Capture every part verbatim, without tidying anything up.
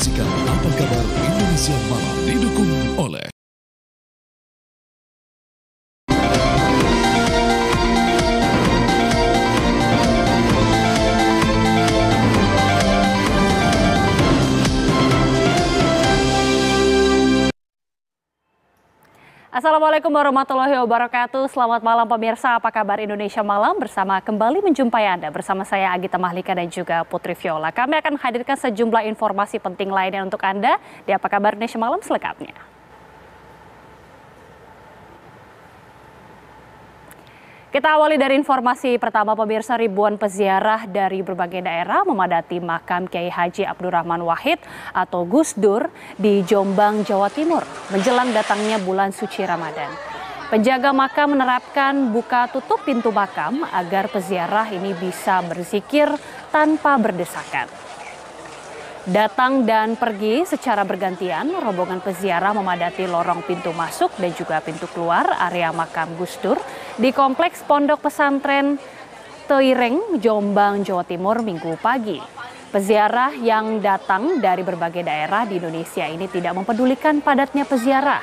Menyaksikan Apa Kabar Indonesia Malam didukung oleh Assalamualaikum warahmatullahi wabarakatuh. Selamat malam pemirsa Apa Kabar Indonesia Malam, bersama kembali menjumpai Anda bersama saya Agita Mahlika dan juga Putri Viola. Kami akan hadirkan sejumlah informasi penting lainnya untuk Anda di Apa Kabar Indonesia Malam selengkapnya. Kita awali dari informasi pertama pemirsa, ribuan peziarah dari berbagai daerah memadati makam Kiai Haji Abdurrahman Wahid atau Gus Dur di Jombang, Jawa Timur menjelang datangnya bulan suci Ramadan. Penjaga makam menerapkan buka tutup pintu makam agar peziarah ini bisa berzikir tanpa berdesakan. Datang dan pergi secara bergantian, rombongan peziarah memadati lorong pintu masuk dan juga pintu keluar area makam Gus Dur di Kompleks Pondok Pesantren Tebuireng, Jombang, Jawa Timur, Minggu pagi. Peziarah yang datang dari berbagai daerah di Indonesia ini tidak mempedulikan padatnya peziarah.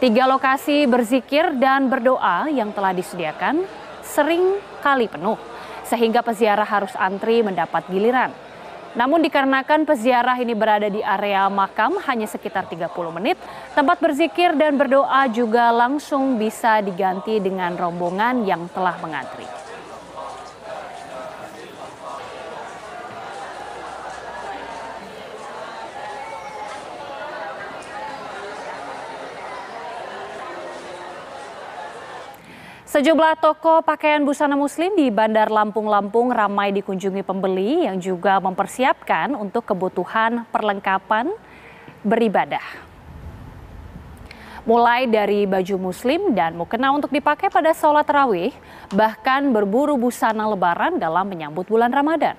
Tiga lokasi berzikir dan berdoa yang telah disediakan sering kali penuh, sehingga peziarah harus antri mendapat giliran. Namun dikarenakan peziarah ini berada di area makam hanya sekitar tiga puluh menit, tempat berzikir dan berdoa juga langsung bisa diganti dengan rombongan yang telah mengantri. Sejumlah toko pakaian busana muslim di Bandar Lampung-Lampung ramai dikunjungi pembeli yang juga mempersiapkan untuk kebutuhan perlengkapan beribadah. Mulai dari baju muslim dan mukena untuk dipakai pada sholat tarawih, bahkan berburu busana lebaran dalam menyambut bulan Ramadan.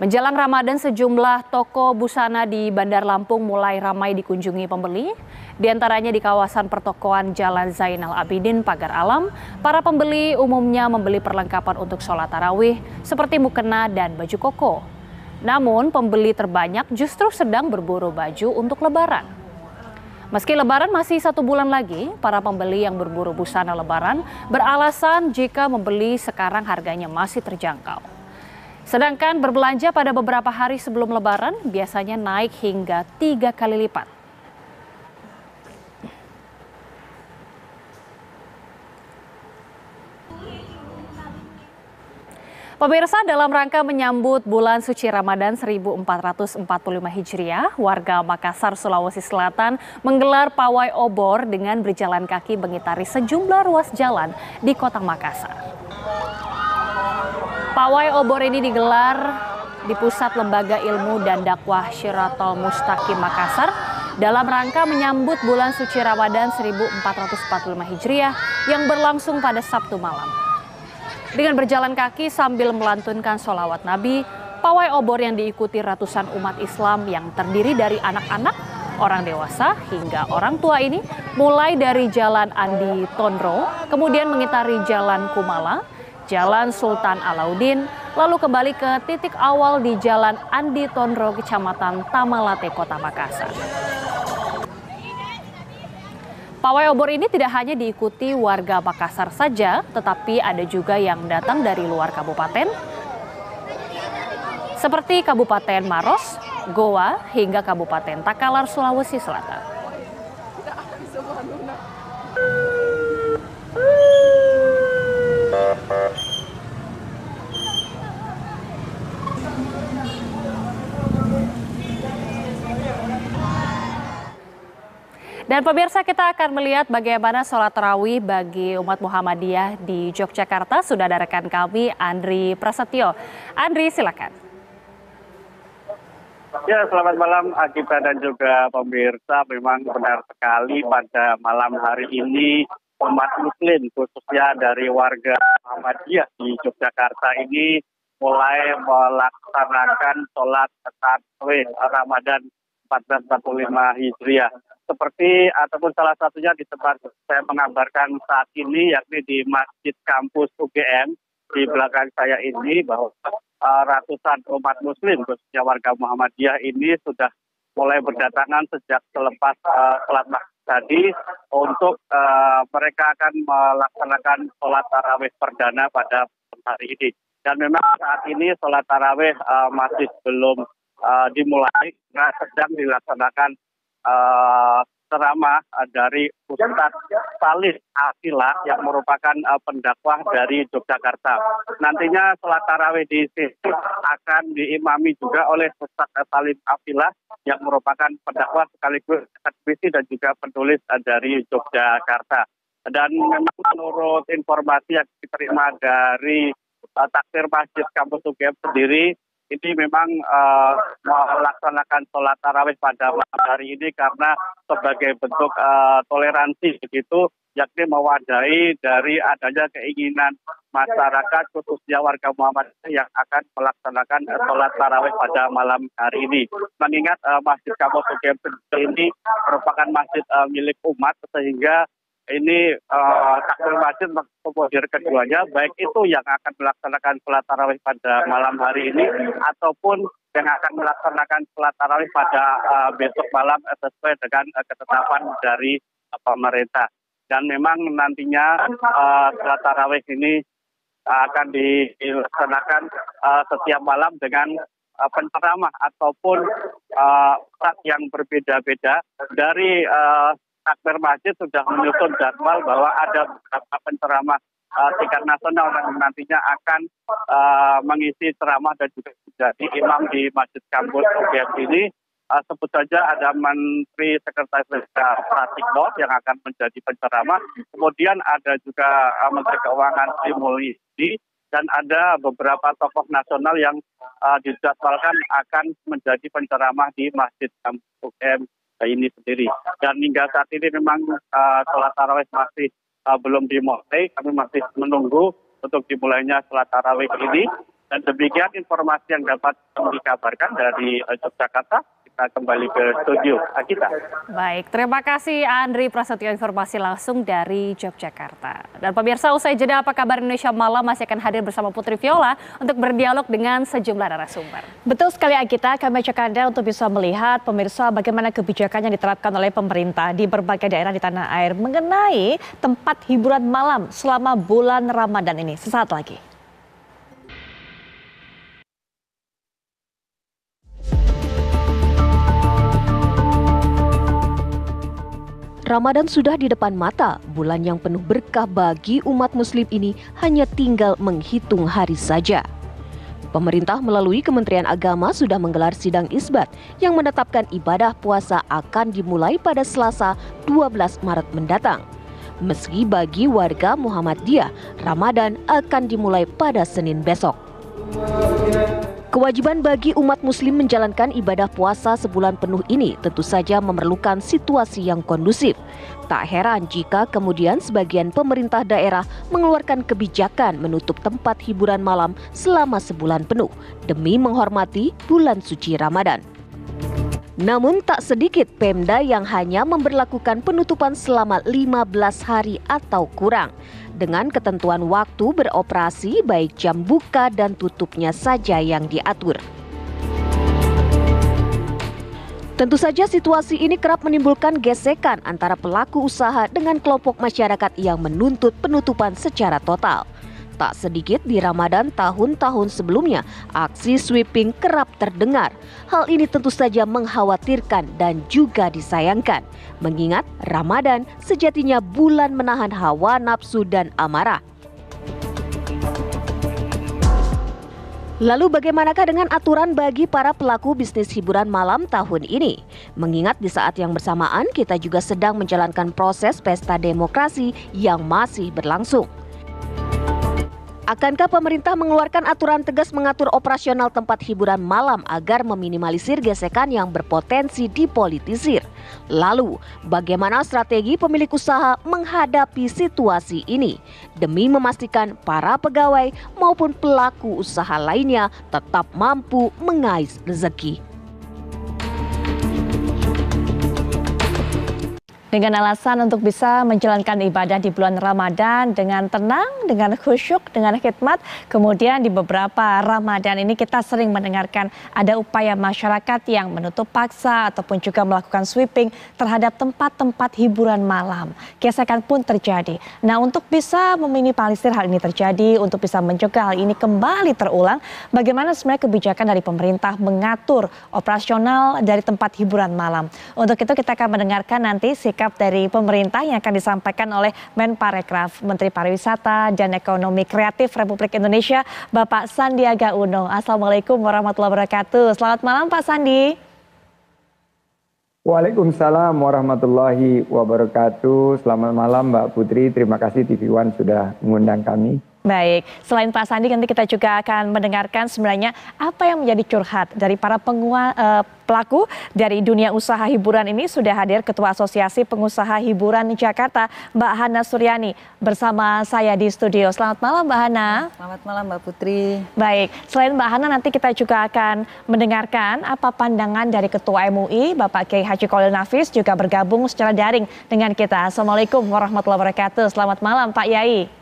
Menjelang Ramadan, sejumlah toko busana di Bandar Lampung mulai ramai dikunjungi pembeli. Di antaranya di kawasan pertokoan Jalan Zainal Abidin, Pagar Alam, para pembeli umumnya membeli perlengkapan untuk sholat tarawih seperti mukena dan baju koko. Namun pembeli terbanyak justru sedang berburu baju untuk lebaran. Meski lebaran masih satu bulan lagi, para pembeli yang berburu busana lebaran beralasan jika membeli sekarang harganya masih terjangkau. Sedangkan berbelanja pada beberapa hari sebelum lebaran biasanya naik hingga tiga kali lipat. Pemirsa, dalam rangka menyambut bulan suci Ramadan seribu empat ratus empat puluh lima Hijriah, warga Makassar, Sulawesi Selatan menggelar pawai obor dengan berjalan kaki mengitari sejumlah ruas jalan di kota Makassar. Pawai obor ini digelar di Pusat Lembaga Ilmu dan Dakwah Syiratal Mustaqim Makassar dalam rangka menyambut bulan suci Ramadan seribu empat ratus empat puluh lima Hijriah yang berlangsung pada Sabtu malam. Dengan berjalan kaki sambil melantunkan sholawat Nabi, pawai obor yang diikuti ratusan umat Islam yang terdiri dari anak-anak, orang dewasa hingga orang tua ini mulai dari Jalan Andi Tondro, kemudian mengitari Jalan Kumala, Jalan Sultan Alauddin, lalu kembali ke titik awal di Jalan Andi Tondro, Kecamatan Tamalate, Kota Makassar. Pawai obor ini tidak hanya diikuti warga Makassar saja, tetapi ada juga yang datang dari luar kabupaten, seperti Kabupaten Maros, Goa, hingga Kabupaten Takalar, Sulawesi Selatan. Dan pemirsa, kita akan melihat bagaimana sholat tarawih bagi umat Muhammadiyah di Yogyakarta. Sudah ada rekan kami, Andri Prasetyo. Andri, silakan. Ya, selamat malam Agita dan juga pemirsa. Memang benar sekali pada malam hari ini umat muslim khususnya dari warga Muhammadiyah di Yogyakarta ini mulai melaksanakan sholat tarawih Ramadan seribu empat ratus empat puluh lima Hijriah. Seperti ataupun salah satunya di tempat saya mengabarkan saat ini, yakni di Masjid Kampus U G M di belakang saya ini, bahwa uh, ratusan umat muslim khususnya warga Muhammadiyah ini sudah mulai berdatangan sejak selepas uh, sholat maghrib tadi untuk uh, mereka akan melaksanakan sholat tarawih perdana pada hari ini. Dan memang saat ini sholat tarawih uh, masih belum uh, dimulai karena sedang dilaksanakan uh, ceramah uh, dari Ustadz Salih Afilah yang merupakan uh, pendakwah dari Yogyakarta. Nantinya sholat tarawih di sini akan diimami juga oleh Ustadz Salih Afilah yang merupakan pendakwah sekaligus akademisi dan juga penulis uh, dari Yogyakarta. Dan memang menurut informasi yang diterima dari Uh, takfir masjid kampus U G M sendiri, ini memang uh, melaksanakan sholat tarawih pada malam hari ini karena sebagai bentuk uh, toleransi begitu, yakni mewadahi dari adanya keinginan masyarakat khususnya warga Muhammadiyah yang akan melaksanakan uh, sholat tarawih pada malam hari ini. Mengingat uh, masjid kampus U G M sendiri ini merupakan masjid uh, milik umat, sehingga ini uh, takfir masjid mengakomodir keduanya, baik itu yang akan melaksanakan sholat tarawih pada malam hari ini ataupun yang akan melaksanakan sholat tarawih pada uh, besok malam sesuai dengan uh, ketetapan dari uh, pemerintah. Dan memang nantinya uh, sholat tarawih ini akan dilaksanakan uh, setiap malam dengan uh, penceramah ataupun uh, yang berbeda-beda dari uh, Takmir Masjid sudah menyusun jadwal bahwa ada beberapa penceramah uh, tingkat nasional yang nantinya akan uh, mengisi ceramah dan juga menjadi imam di Masjid Kampus U G M ini. Uh, sebut saja ada Menteri Sekretaris Negara Pratikno yang akan menjadi penceramah. Kemudian ada juga uh, Menteri Keuangan Sri Mulyani dan ada beberapa tokoh nasional yang uh, dijadwalkan akan menjadi penceramah di Masjid Kampus U G M ini sendiri. Dan hingga saat ini memang uh, sholat tarawih masih uh, belum dimulai, kami masih menunggu untuk dimulainya sholat tarawih ini. Dan demikian informasi yang dapat dikabarkan dari uh, Yogyakarta. Kita kembali ke studio Agita. Baik, terima kasih Andri Prasetyo informasi langsung dari Yogyakarta. Dan pemirsa, usai jeda Apa Kabar Indonesia Malam masih akan hadir bersama Putri Viola untuk berdialog dengan sejumlah narasumber. Betul sekali Agita, kami ajak Anda untuk bisa melihat pemirsa bagaimana kebijakan yang diterapkan oleh pemerintah di berbagai daerah di tanah air mengenai tempat hiburan malam selama bulan Ramadan ini. Sesaat lagi. Ramadan sudah di depan mata, bulan yang penuh berkah bagi umat muslim ini hanya tinggal menghitung hari saja. Pemerintah melalui Kementerian Agama sudah menggelar sidang isbat yang menetapkan ibadah puasa akan dimulai pada Selasa dua belas Maret mendatang. Meski bagi warga Muhammadiyah, Ramadan akan dimulai pada Senin besok. Kewajiban bagi umat muslim menjalankan ibadah puasa sebulan penuh ini tentu saja memerlukan situasi yang kondusif. Tak heran jika kemudian sebagian pemerintah daerah mengeluarkan kebijakan menutup tempat hiburan malam selama sebulan penuh demi menghormati bulan suci Ramadan. Namun tak sedikit Pemda yang hanya memberlakukan penutupan selama lima belas hari atau kurang, dengan ketentuan waktu beroperasi baik jam buka dan tutupnya saja yang diatur. Tentu saja situasi ini kerap menimbulkan gesekan antara pelaku usaha dengan kelompok masyarakat yang menuntut penutupan secara total. Tak sedikit di Ramadan tahun-tahun sebelumnya, aksi sweeping kerap terdengar. Hal ini tentu saja mengkhawatirkan dan juga disayangkan, mengingat Ramadan sejatinya bulan menahan hawa nafsu dan amarah. Lalu bagaimanakah dengan aturan bagi para pelaku bisnis hiburan malam tahun ini? Mengingat di saat yang bersamaan kita juga sedang menjalankan proses pesta demokrasi yang masih berlangsung. Akankah pemerintah mengeluarkan aturan tegas mengatur operasional tempat hiburan malam agar meminimalisir gesekan yang berpotensi dipolitisir? Lalu, bagaimana strategi pemilik usaha menghadapi situasi ini demi memastikan para pegawai maupun pelaku usaha lainnya tetap mampu mengais rezeki? dengan alasan untuk bisa menjalankan ibadah di bulan Ramadan dengan tenang, dengan khusyuk, dengan khidmat. Kemudian di beberapa Ramadan ini kita sering mendengarkan ada upaya masyarakat yang menutup paksa ataupun juga melakukan sweeping terhadap tempat-tempat hiburan malam. Gesekan pun terjadi. Nah, untuk bisa meminimalisir hal ini terjadi, untuk bisa mencegah hal ini kembali terulang, bagaimana sebenarnya kebijakan dari pemerintah mengatur operasional dari tempat hiburan malam? Untuk itu kita akan mendengarkan nanti sikap dari pemerintah yang akan disampaikan oleh Menparekraf, Menteri Pariwisata dan Ekonomi Kreatif Republik Indonesia, Bapak Sandiaga Uno. Assalamualaikum warahmatullahi wabarakatuh. Selamat malam Pak Sandi. Waalaikumsalam warahmatullahi wabarakatuh. Selamat malam Mbak Putri. Terima kasih T V One sudah mengundang kami. Baik, selain Pak Sandi nanti kita juga akan mendengarkan sebenarnya apa yang menjadi curhat dari para pengua, eh, pelaku dari dunia usaha hiburan ini. Sudah hadir Ketua Asosiasi Pengusaha Hiburan Jakarta, Mbak Hana Suryani, bersama saya di studio. Selamat malam Mbak Hana. Selamat malam Mbak Putri. Baik, selain Mbak Hana nanti kita juga akan mendengarkan apa pandangan dari Ketua M U I, Bapak Kiai Haji Kholil Nafis, juga bergabung secara daring dengan kita. Assalamualaikum warahmatullahi wabarakatuh. Selamat malam Pak Yai.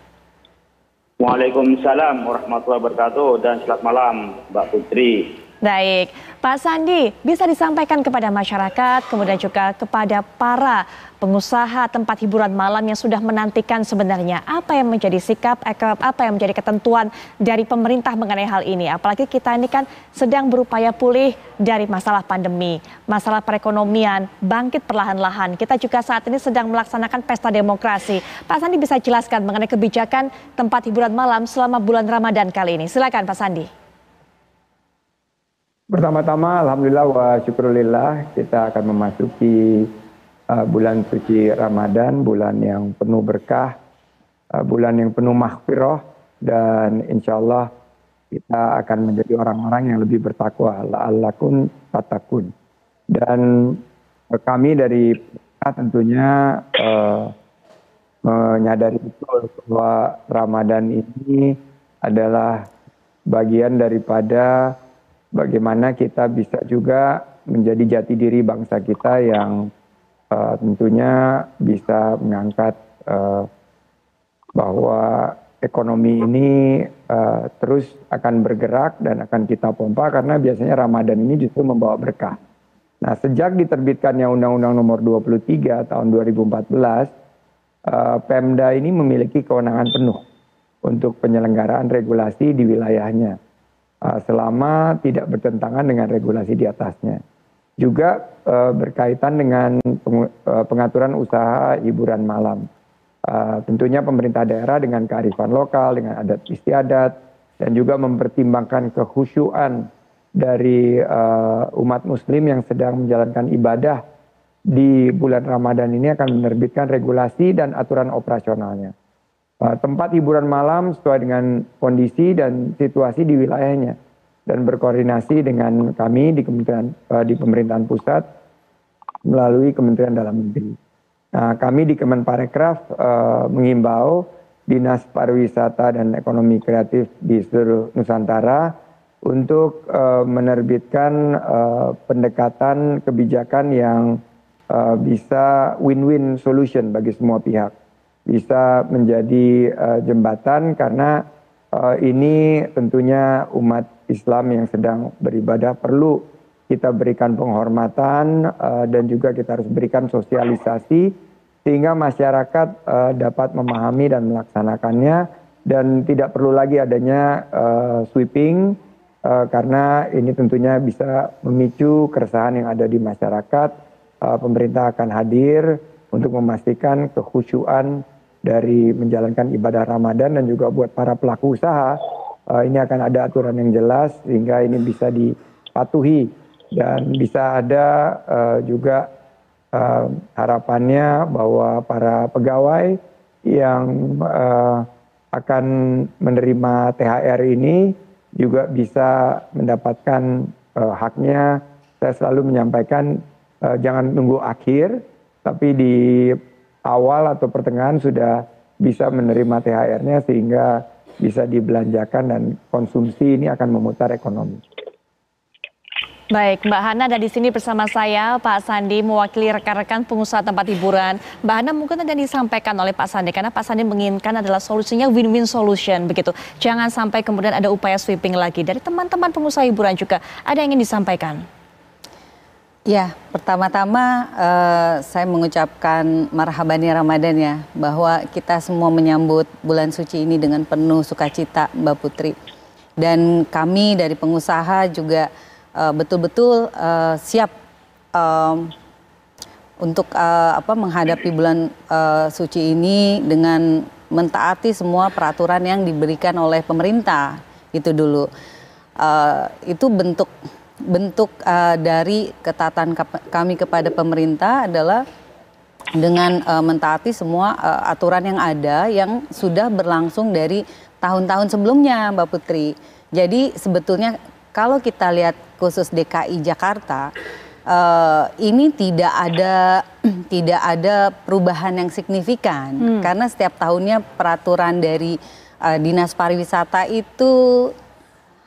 Waalaikumsalam warahmatullahi wabarakatuh dan selamat malam Mbak Putri. Baik, Pak Sandi, bisa disampaikan kepada masyarakat, kemudian juga kepada para pengusaha tempat hiburan malam yang sudah menantikan sebenarnya apa yang menjadi sikap, apa yang menjadi ketentuan dari pemerintah mengenai hal ini. Apalagi kita ini kan sedang berupaya pulih dari masalah pandemi, masalah perekonomian, bangkit perlahan-lahan. Kita juga saat ini sedang melaksanakan pesta demokrasi. Pak Sandi bisa jelaskan mengenai kebijakan tempat hiburan malam selama bulan Ramadan kali ini. Silakan Pak Sandi. Pertama-tama alhamdulillah wa syukurillah kita akan memasuki uh, bulan suci Ramadan, bulan yang penuh berkah, uh, bulan yang penuh maghfirah, dan insya Allah kita akan menjadi orang-orang yang lebih bertakwa, la'allakum tattaqun. Dan uh, kami dari kita tentunya uh, menyadari betul bahwa Ramadan ini adalah bagian daripada bagaimana kita bisa juga menjadi jati diri bangsa kita yang uh, tentunya bisa mengangkat uh, bahwa ekonomi ini uh, terus akan bergerak dan akan kita pompa, karena biasanya Ramadan ini justru membawa berkah. Nah, sejak diterbitkannya Undang-Undang Nomor dua puluh tiga Tahun dua ribu empat belas, uh, Pemda ini memiliki kewenangan penuh untuk penyelenggaraan regulasi di wilayahnya, selama tidak bertentangan dengan regulasi di atasnya. Juga eh, berkaitan dengan peng, eh, pengaturan usaha hiburan malam. Eh, tentunya pemerintah daerah dengan kearifan lokal, dengan adat istiadat, dan juga mempertimbangkan kekhusyuan dari eh, umat muslim yang sedang menjalankan ibadah di bulan Ramadan ini akan menerbitkan regulasi dan aturan operasionalnya. Tempat hiburan malam sesuai dengan kondisi dan situasi di wilayahnya, dan berkoordinasi dengan kami di Kementerian di pemerintahan pusat melalui Kementerian Dalam Negeri. Nah, kami di Kemenparekraf eh, mengimbau Dinas Pariwisata dan Ekonomi Kreatif di seluruh Nusantara untuk eh, menerbitkan eh, pendekatan kebijakan yang eh, bisa win-win solution bagi semua pihak. Bisa menjadi uh, jembatan, karena uh, ini tentunya umat Islam yang sedang beribadah perlu kita berikan penghormatan, uh, dan juga kita harus berikan sosialisasi sehingga masyarakat uh, dapat memahami dan melaksanakannya, dan tidak perlu lagi adanya uh, sweeping uh, karena ini tentunya bisa memicu keresahan yang ada di masyarakat. Uh, pemerintah akan hadir untuk memastikan kekhusyuan dari menjalankan ibadah Ramadan, dan juga buat para pelaku usaha ini akan ada aturan yang jelas sehingga ini bisa dipatuhi, dan bisa ada juga harapannya bahwa para pegawai yang akan menerima T H R ini juga bisa mendapatkan haknya. Saya selalu menyampaikan jangan nunggu akhir, tapi di awal atau pertengahan sudah bisa menerima T H R-nya sehingga bisa dibelanjakan, dan konsumsi ini akan memutar ekonomi. Baik, Mbak Hana ada di sini bersama saya, Pak Sandi mewakili rekan-rekan pengusaha tempat hiburan. Mbak Hana, mungkin ada disampaikan oleh Pak Sandi, karena Pak Sandi menginginkan adalah solusinya win-win solution begitu. Jangan sampai kemudian ada upaya sweeping lagi. Dari teman-teman pengusaha hiburan juga ada yang ingin disampaikan. Ya, pertama-tama eh, saya mengucapkan marhabani Ramadan ya, bahwa kita semua menyambut bulan suci ini dengan penuh sukacita, Mbak Putri. Dan kami dari pengusaha juga betul-betul uh, uh, siap uh, untuk uh, apa menghadapi bulan uh, suci ini dengan mentaati semua peraturan yang diberikan oleh pemerintah. Itu dulu uh, itu bentuk bentuk uh, dari ketaatan kami kepada pemerintah adalah dengan uh, mentaati semua uh, aturan yang ada yang sudah berlangsung dari tahun-tahun sebelumnya, Mbak Putri. Jadi sebetulnya kalau kita lihat khusus D K I Jakarta, uh, ini tidak ada tidak ada perubahan yang signifikan hmm. karena setiap tahunnya peraturan dari uh, Dinas Pariwisata itu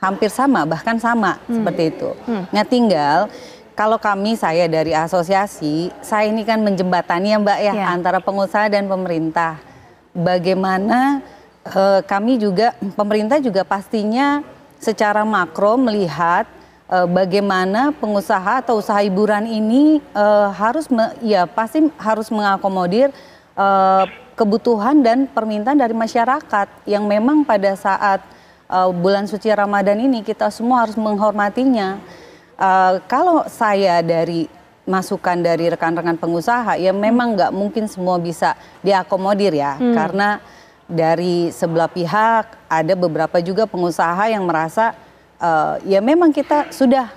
hampir sama, bahkan sama hmm. seperti itu. Hmm. Nah, tinggal kalau kami saya dari asosiasi, saya ini kan menjembatani ya, Mbak ya, yeah. antara pengusaha dan pemerintah. Bagaimana uh, kami juga pemerintah juga pastinya secara makro melihat e, bagaimana pengusaha atau usaha hiburan ini e, harus me, ya pasti harus mengakomodir e, kebutuhan dan permintaan dari masyarakat yang memang pada saat e, bulan suci Ramadan ini kita semua harus menghormatinya. E, kalau saya dari masukan dari rekan-rekan pengusaha ya memang nggak mungkin semua bisa diakomodir ya hmm. karena dari sebelah pihak ada beberapa juga pengusaha yang merasa uh, ya memang kita sudah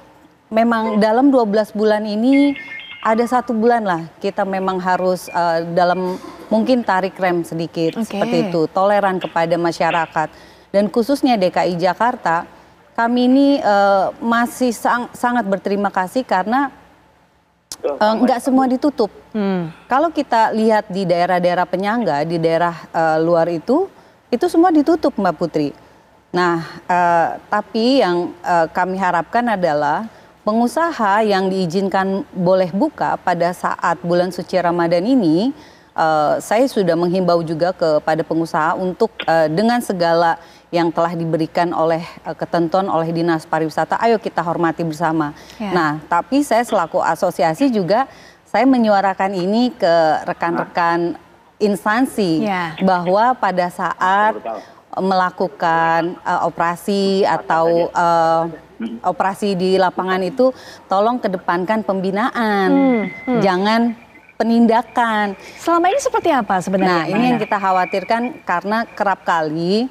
memang dalam dua belas bulan ini ada satu bulan lah kita memang harus uh, dalam mungkin tarik rem sedikit okay. seperti itu, toleran kepada masyarakat. Dan khususnya D K I Jakarta kami ini uh, masih sang, sangat berterima kasih karena Uh, enggak semua ditutup. Hmm. Kalau kita lihat di daerah-daerah penyangga, di daerah uh, luar itu, itu semua ditutup, Mbak Putri. Nah, uh, tapi yang uh, kami harapkan adalah pengusaha yang diizinkan boleh buka pada saat bulan suci Ramadan ini, uh, saya sudah menghimbau juga kepada pengusaha untuk uh, dengan segala yang telah diberikan oleh uh, ketentuan oleh Dinas Pariwisata, ayo kita hormati bersama. Ya. Nah, tapi saya selaku asosiasi juga, saya menyuarakan ini ke rekan-rekan instansi ya. Bahwa pada saat melakukan uh, operasi atau uh, operasi di lapangan itu, tolong kedepankan pembinaan, hmm, hmm. jangan penindakan. Selama ini seperti apa sebenarnya? Nah, ini yang kita khawatirkan karena kerap kali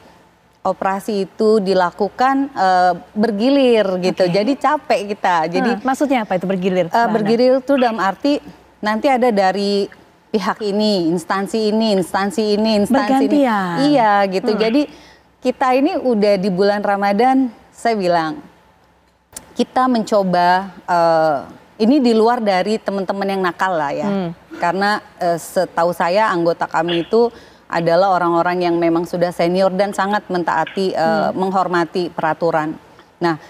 operasi itu dilakukan uh, bergilir gitu, okay. jadi capek kita. Jadi hmm, maksudnya apa itu bergilir? Uh, bergilir itu dalam arti nanti ada dari pihak ini, instansi ini, instansi ini, instansi ini. Iya gitu. Hmm. Jadi kita ini udah di bulan Ramadan, saya bilang kita mencoba uh, ini di luar dari teman-teman yang nakal lah ya, hmm. karena uh, setahu saya anggota kami itu adalah orang-orang yang memang sudah senior dan sangat mentaati, hmm. uh, menghormati peraturan. Nah,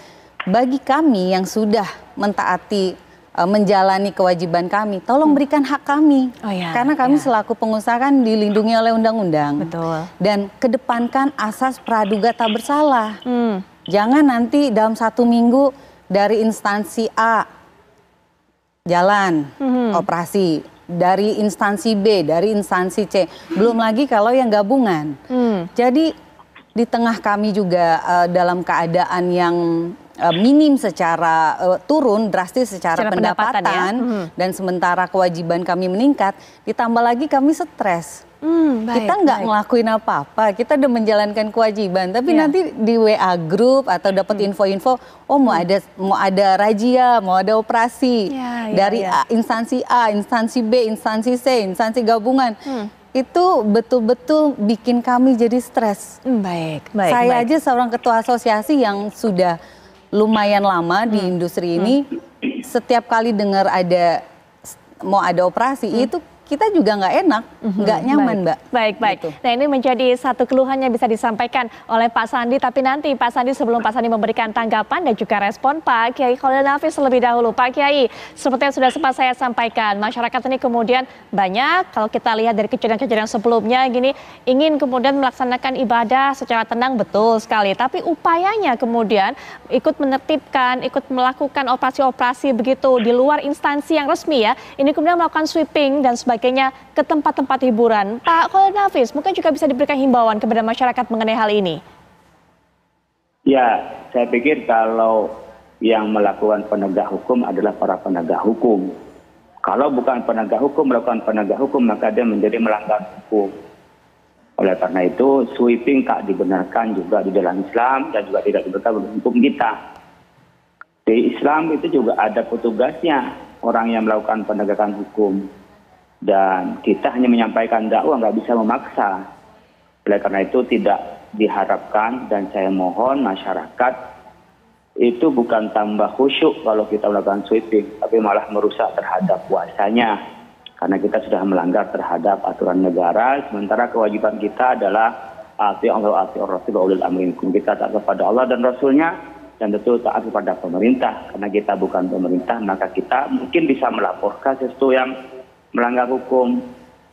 bagi kami yang sudah mentaati, uh, menjalani kewajiban kami, tolong hmm. berikan hak kami. Oh, ya, karena kami ya. Selaku pengusaha kan dilindungi oleh undang-undang. Betul. Dan kedepankan asas praduga tak bersalah. Hmm. Jangan nanti dalam satu minggu dari instansi A jalan hmm. operasi. Dari instansi B, dari instansi C, belum lagi kalau yang gabungan. Hmm. Jadi di tengah kami juga uh, dalam keadaan yang uh, minim secara uh, turun, drastis secara, secara pendapatan, pendapatan ya? hmm. dan sementara kewajiban kami meningkat, ditambah lagi kami stres. Hmm, baik, kita nggak ngelakuin apa-apa, kita udah menjalankan kewajiban, tapi yeah. nanti di W A grup atau dapat hmm. info-info, oh mau hmm. ada mau ada razia, mau ada operasi yeah, yeah, dari yeah. A, instansi A, instansi B, instansi C, instansi gabungan, hmm. itu betul-betul bikin kami jadi stres. Hmm, baik, baik. Saya baik. aja seorang ketua asosiasi yang sudah lumayan lama hmm. di industri ini, hmm. setiap kali dengar ada mau ada operasi hmm. itu kita juga nggak enak, nggak nyaman, baik. Mbak. Baik, baik. Gitu. Nah, ini menjadi satu keluhan yang bisa disampaikan oleh Pak Sandi, tapi nanti Pak Sandi sebelum Pak Sandi memberikan tanggapan dan juga respon, Pak Kiai Kholil Nafis lebih dahulu. Pak Kiai, seperti yang sudah sempat saya sampaikan, masyarakat ini kemudian banyak, kalau kita lihat dari kejadian-kejadian sebelumnya, gini, ingin kemudian melaksanakan ibadah secara tenang, betul sekali. Tapi upayanya kemudian ikut menertibkan, ikut melakukan operasi-operasi begitu di luar instansi yang resmi ya, ini kemudian melakukan sweeping dan sebagainya. Sebagainya ke tempat-tempat hiburan. Pak Kholil Nafis, mungkin juga bisa diberikan himbauan kepada masyarakat mengenai hal ini. Ya, saya pikir kalau yang melakukan penegak hukum adalah para penegak hukum. Kalau bukan penegak hukum melakukan penegak hukum, maka dia menjadi melanggar hukum. Oleh karena itu, sweeping tak dibenarkan juga di dalam Islam dan juga tidak dibenarkan oleh hukum kita. Di Islam itu juga ada petugasnya orang yang melakukan penegakan hukum. Dan kita hanya menyampaikan dakwah, nggak bisa memaksa. Oleh karena itu tidak diharapkan, dan saya mohon masyarakat itu bukan tambah khusyuk kalau kita melakukan sweeping, tapi malah merusak terhadap puasanya. Karena kita sudah melanggar terhadap aturan negara, sementara kewajiban kita adalah atii'u Allah wa atii'ur rasul wa ulil amri minkum. Kita taat kepada Allah dan Rasulnya, dan tentu taat kepada pemerintah. Karena kita bukan pemerintah, maka kita mungkin bisa melaporkan sesuatu yang melanggar hukum.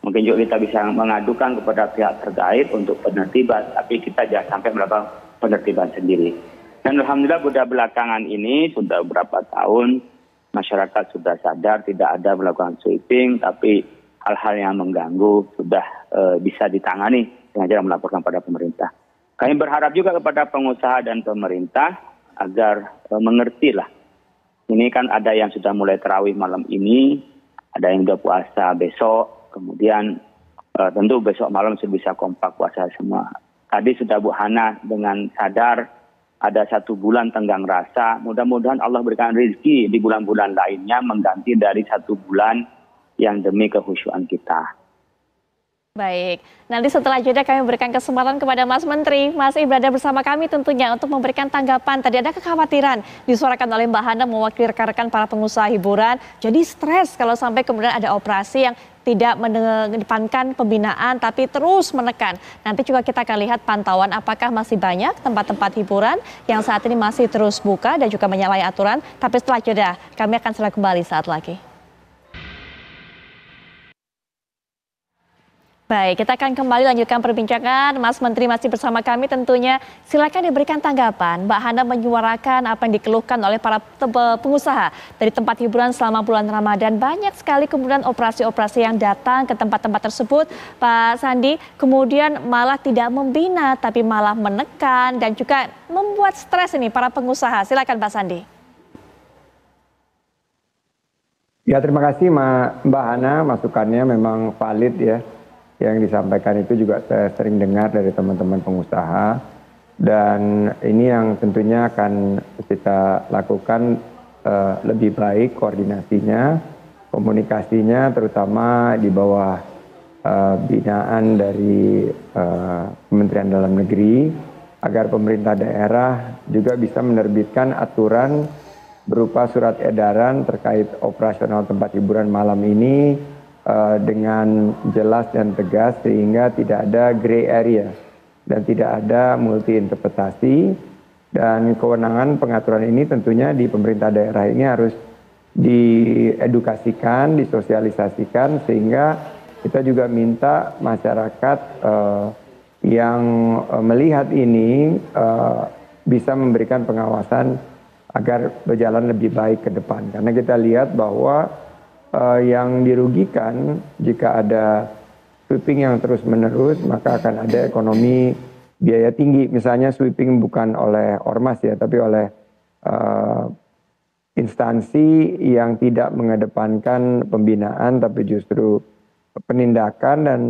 Mungkin juga kita bisa mengadukan kepada pihak terkait untuk penertiban, tapi kita jangan sampai melakukan penertiban sendiri. Dan alhamdulillah sudah belakangan ini, sudah beberapa tahun, masyarakat sudah sadar tidak ada melakukan sweeping, tapi hal-hal yang mengganggu sudah e, bisa ditangani dengan cara melaporkan pada pemerintah. Kami berharap juga kepada pengusaha dan pemerintah agar e, mengertilah. Ini kan ada yang sudah mulai tarawih malam ini, ada yang udah puasa besok, kemudian e, tentu besok malam sudah bisa kompak puasa semua. Tadi sudah Bu Hana dengan sadar ada satu bulan tenggang rasa. Mudah-mudahan Allah berikan rezeki di bulan-bulan lainnya mengganti dari satu bulan yang demi kehusyuan kita. Baik, nanti setelah jeda kami berikan kesempatan kepada Mas Menteri. Mas I berada bersama kami tentunya untuk memberikan tanggapan. Tadi ada kekhawatiran disuarakan oleh Mbak Hana mewakili rekan-rekan para pengusaha hiburan. Jadi stres kalau sampai kemudian ada operasi yang tidak mengedepankan pembinaan tapi terus menekan. Nanti juga kita akan lihat pantauan apakah masih banyak tempat-tempat hiburan yang saat ini masih terus buka dan juga menyalahi aturan. Tapi setelah jeda kami akan segera kembali saat lagi. Baik, kita akan kembali lanjutkan perbincangan. Mas Menteri masih bersama kami tentunya. Silakan diberikan tanggapan. Mbak Hana menyuarakan apa yang dikeluhkan oleh para pengusaha dari tempat hiburan selama bulan Ramadan. Banyak sekali kemudian operasi-operasi yang datang ke tempat-tempat tersebut, Pak Sandi. Kemudian malah tidak membina, tapi malah menekan dan juga membuat stres ini para pengusaha. Silakan Pak Sandi. Ya, terima kasih Mbak Hana. Masukannya memang valid ya. Yang disampaikan itu juga saya sering dengar dari teman-teman pengusaha, dan ini yang tentunya akan kita lakukan uh, lebih baik koordinasinya, komunikasinya, terutama di bawah uh, binaan dari uh, Kementerian Dalam Negeri, agar pemerintah daerah juga bisa menerbitkan aturan berupa surat edaran terkait operasional tempat hiburan malam ini dengan jelas dan tegas, sehingga tidak ada gray area dan tidak ada multi-interpretasi. Dan kewenangan pengaturan ini tentunya di pemerintah daerah ini harus diedukasikan, disosialisasikan, sehingga kita juga minta masyarakat eh, yang melihat ini eh, bisa memberikan pengawasan agar berjalan lebih baik ke depan. Karena kita lihat bahwa Uh, yang dirugikan jika ada sweeping yang terus-menerus, maka akan ada ekonomi biaya tinggi. Misalnya sweeping bukan oleh ormas ya, tapi oleh uh, instansi yang tidak mengedepankan pembinaan, tapi justru penindakan. Dan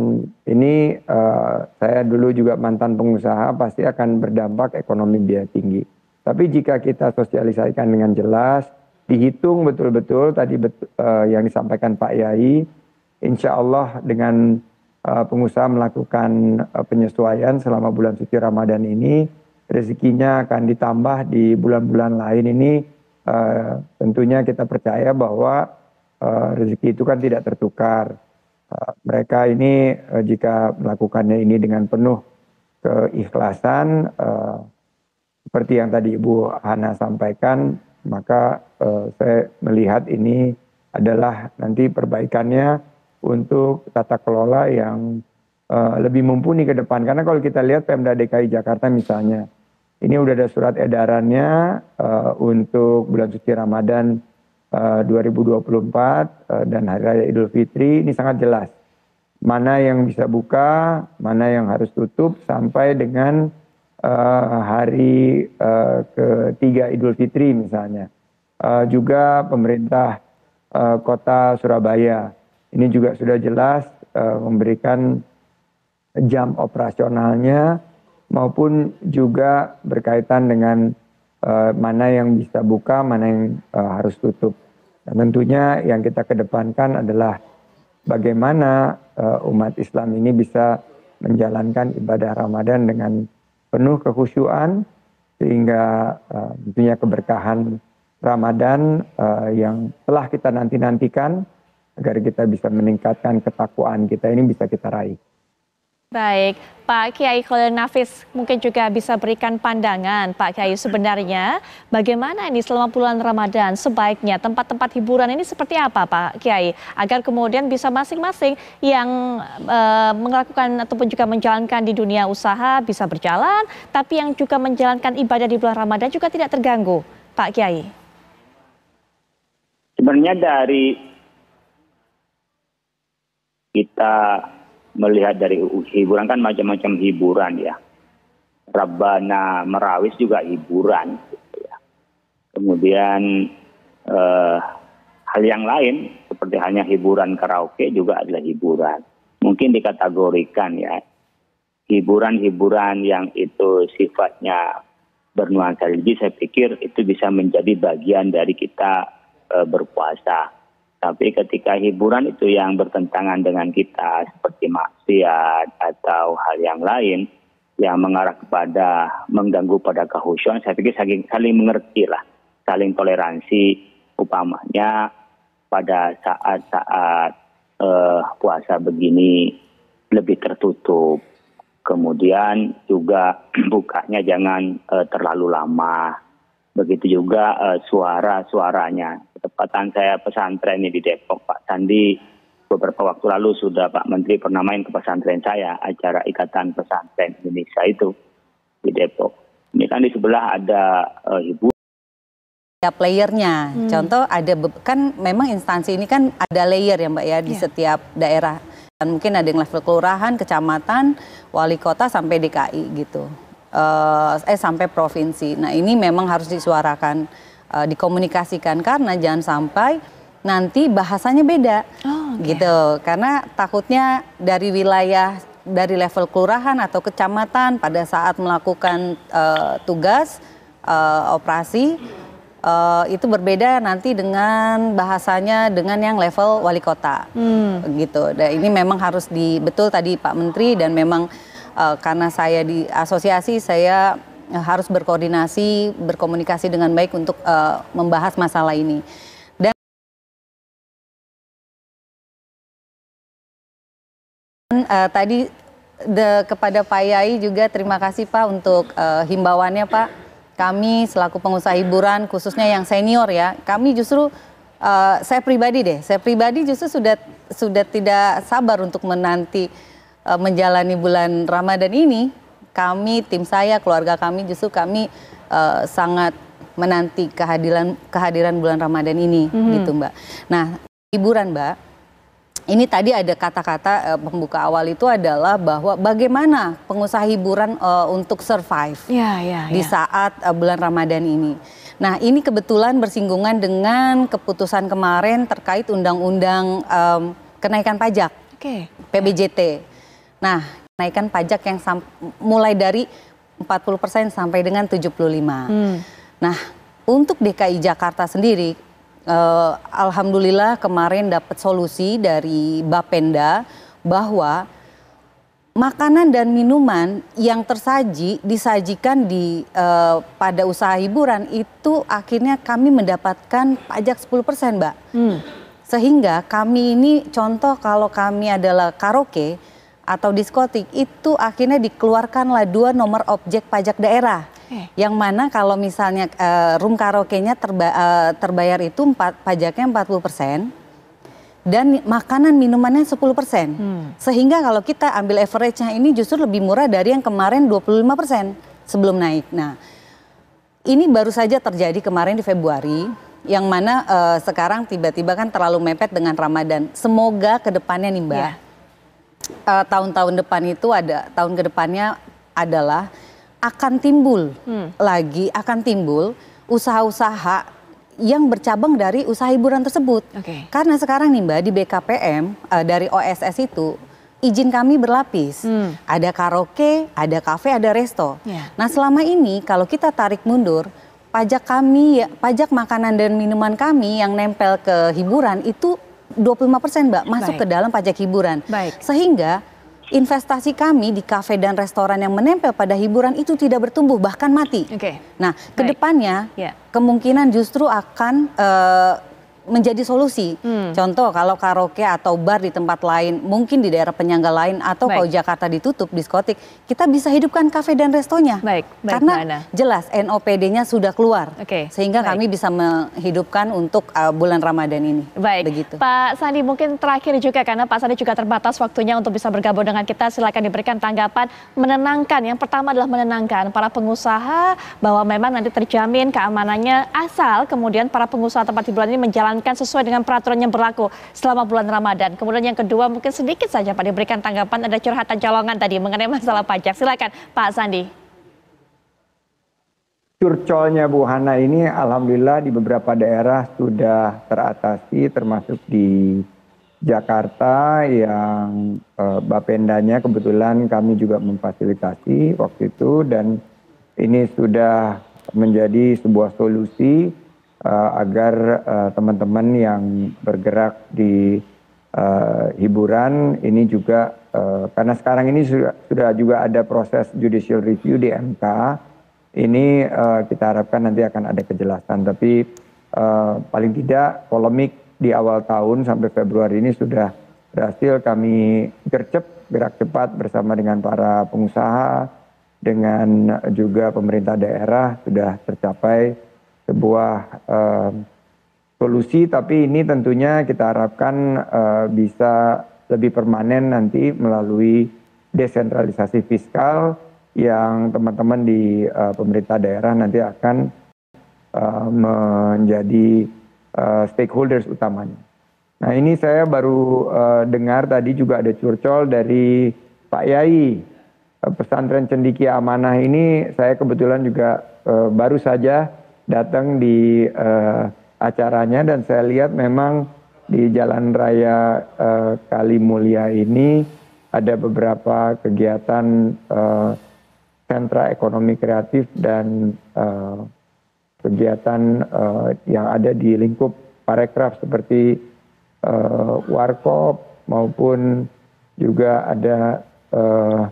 ini uh, saya dulu juga mantan pengusaha, pasti akan berdampak ekonomi biaya tinggi. Tapi jika kita sosialisasikan dengan jelas, dihitung betul-betul tadi betul, uh, yang disampaikan Pak Yai, insya Allah dengan uh, pengusaha melakukan uh, penyesuaian selama bulan suci Ramadan ini, rezekinya akan ditambah di bulan-bulan lain ini. Uh, tentunya kita percaya bahwa uh, rezeki itu kan tidak tertukar. mereka ini jika melakukannya ini dengan penuh keikhlasan, seperti yang tadi Ibu Hana sampaikan, maka saya melihat ini adalah nanti perbaikannya untuk tata kelola yang lebih mumpuni ke depan. Karena kalau kita lihat Pemda D K I Jakarta misalnya, ini udah ada surat edarannya untuk bulan suci Ramadan dua ribu dua puluh empat dan Hari Raya Idul Fitri, ini sangat jelas. Mana yang bisa buka, mana yang harus tutup sampai dengan uh, hari uh, ketiga Idul Fitri misalnya. Uh, juga pemerintah uh, kota Surabaya ini juga sudah jelas uh, memberikan jam operasionalnya maupun juga berkaitan dengan uh, mana yang bisa buka, mana yang uh, harus tutup. Dan tentunya yang kita kedepankan adalah bagaimana uh, umat Islam ini bisa menjalankan ibadah Ramadan dengan penuh kekhusyuan sehingga uh, tentunya keberkahan Ramadan uh, yang telah kita nanti-nantikan agar kita bisa meningkatkan ketakwaan kita ini bisa kita raih. Baik, Pak Kiai Kholil Nafis mungkin juga bisa berikan pandangan, Pak Kiai, sebenarnya bagaimana ini selama bulan Ramadan sebaiknya tempat-tempat hiburan ini seperti apa, Pak Kiai, agar kemudian bisa masing-masing yang e, melakukan ataupun juga menjalankan di dunia usaha bisa berjalan, tapi yang juga menjalankan ibadah di bulan Ramadan juga tidak terganggu, Pak Kiai. Sebenarnya dari kita melihat dari hiburan kan macam-macam hiburan ya. Rabbana Merawis juga hiburan. Gitu ya. Kemudian eh, hal yang lain seperti hanya hiburan karaoke juga adalah hiburan. Mungkin dikategorikan ya. Hiburan-hiburan yang itu sifatnya bernuansa religi saya pikir itu bisa menjadi bagian dari kita eh, berpuasa. Tapi ketika hiburan itu yang bertentangan dengan kita seperti maksiat atau hal yang lain yang mengarah kepada mengganggu pada kehusyuan, saya pikir saling, saling mengerti lah, saling toleransi upamanya pada saat-saat eh, puasa begini lebih tertutup. Kemudian juga bukanya jangan eh, terlalu lama. Begitu juga uh, suara-suaranya. Ketepatan saya pesantren ini di Depok, Pak Sandi beberapa waktu lalu sudah Pak Menteri pernah main ke pesantren saya, acara Ikatan Pesantren Indonesia itu di Depok. Ini kan di sebelah ada uh, ibu. Ya, playernya, hmm. contoh ada kan memang instansi ini kan ada layer ya Mbak ya di yeah. setiap daerah. Dan mungkin ada yang level kelurahan, kecamatan, wali kota sampai D K I gitu. Uh, eh sampai provinsi. Nah ini memang harus disuarakan, uh, dikomunikasikan karena jangan sampai nanti bahasanya beda, oh, okay. gitu. Karena takutnya dari wilayah, dari level kelurahan atau kecamatan pada saat melakukan uh, tugas uh, operasi uh, itu berbeda nanti dengan bahasanya dengan yang level wali kota, hmm. gitu. Dan ini memang harus di betul tadi Pak Menteri dan memang. Uh, karena saya di asosiasi, saya harus berkoordinasi, berkomunikasi dengan baik untuk uh, membahas masalah ini. Dan uh, tadi de, kepada Pak Yai juga terima kasih Pak untuk uh, himbauannya Pak. Kami selaku pengusaha hiburan, khususnya yang senior ya, kami justru uh, saya pribadi deh, saya pribadi justru sudah sudah tidak sabar untuk menanti. Menjalani bulan Ramadan ini, kami, tim saya, keluarga kami, justru kami uh, sangat menanti kehadiran kehadiran bulan Ramadan ini, mm-hmm. gitu Mbak. Nah, hiburan Mbak, ini tadi ada kata-kata uh, pembuka awal itu adalah bahwa bagaimana pengusaha hiburan uh, untuk survive yeah, yeah, yeah. di saat uh, bulan Ramadan ini. Nah, ini kebetulan bersinggungan dengan keputusan kemarin terkait undang-undang um, kenaikan pajak, okay. P B J T. Nah, kenaikan pajak yang mulai dari empat puluh persen sampai dengan tujuh puluh lima persen. Hmm. Nah, untuk D K I Jakarta sendiri, eh, alhamdulillah kemarin dapat solusi dari Bapenda bahwa makanan dan minuman yang tersaji, disajikan di eh, pada usaha hiburan itu akhirnya kami mendapatkan pajak sepuluh persen, Mbak. Hmm. Sehingga kami ini contoh kalau kami adalah karaoke atau diskotik itu akhirnya dikeluarkanlah dua nomor objek pajak daerah. Eh. Yang mana kalau misalnya uh, room karaoke-nya terba uh, terbayar itu empat, pajaknya empat puluh persen dan makanan minumannya sepuluh persen. Hmm. Sehingga kalau kita ambil average-nya ini justru lebih murah dari yang kemarin dua puluh lima persen sebelum naik. Nah, ini baru saja terjadi kemarin di Februari, yang mana uh, sekarang tiba-tiba kan terlalu mepet dengan Ramadan. Semoga ke depannya nih Mbak, yeah. uh, tahun-tahun depan itu ada, tahun ke depannya adalah akan timbul hmm. lagi, akan timbul usaha-usaha yang bercabang dari usaha hiburan tersebut. Okay. Karena sekarang nih Mbak, di B K P M, uh, dari O S S itu, izin kami berlapis, hmm. ada karaoke, ada kafe, ada resto. Yeah. Nah selama ini kalau kita tarik mundur, pajak kami, pajak makanan dan minuman kami yang nempel ke hiburan itu dua puluh lima persen Mbak, masuk Baik. Ke dalam pajak hiburan. Baik. Sehingga investasi kami di kafe dan restoran yang menempel pada hiburan itu tidak bertumbuh, bahkan mati. Okay. Nah ke depannya yeah. kemungkinan justru akan... Uh, menjadi solusi. Hmm. Contoh kalau karaoke atau bar di tempat lain, mungkin di daerah penyangga lain, atau baik. Kalau Jakarta ditutup diskotik, kita bisa hidupkan kafe dan restonya. Baik. Baik, karena mana? Jelas N O P D-nya sudah keluar. Okay. Sehingga baik. Kami bisa menghidupkan untuk uh, bulan Ramadan ini. Baik. Begitu. Pak Sandi mungkin terakhir juga, karena Pak Sandi juga terbatas waktunya untuk bisa bergabung dengan kita, silakan diberikan tanggapan menenangkan. Yang pertama adalah menenangkan para pengusaha bahwa memang nanti terjamin keamanannya asal kemudian para pengusaha tempat hiburan ini menjalankan sesuai dengan peraturan yang berlaku selama bulan Ramadan. Kemudian yang kedua mungkin sedikit saja Pak diberikan tanggapan, ada curhatan colongan tadi mengenai masalah pajak. Silakan Pak Sandi. Curcolnya Bu Hana ini alhamdulillah di beberapa daerah sudah teratasi, termasuk di Jakarta yang e, Bapendanya kebetulan kami juga memfasilitasi waktu itu, dan ini sudah menjadi sebuah solusi Uh, agar teman-teman uh, yang bergerak di uh, hiburan ini juga, uh, karena sekarang ini sudah, sudah juga ada proses judicial review di M K, ini uh, kita harapkan nanti akan ada kejelasan. Tapi uh, paling tidak polemik di awal tahun sampai Februari ini sudah berhasil kami gercep, gerak cepat bersama dengan para pengusaha, dengan juga pemerintah daerah sudah tercapai sebuah uh, solusi, tapi ini tentunya kita harapkan uh, bisa lebih permanen nanti melalui desentralisasi fiskal yang teman-teman di uh, pemerintah daerah nanti akan uh, menjadi uh, stakeholders utamanya. Nah ini saya baru uh, dengar tadi juga ada curcol dari Pak Yai, uh, pesantren Cendikia Amanah ini saya kebetulan juga uh, baru saja datang di uh, acaranya, dan saya lihat memang di Jalan Raya uh, Kalimulya ini ada beberapa kegiatan uh, sentra ekonomi kreatif dan uh, kegiatan uh, yang ada di lingkup Parekraf seperti uh, Warkop, maupun juga ada uh,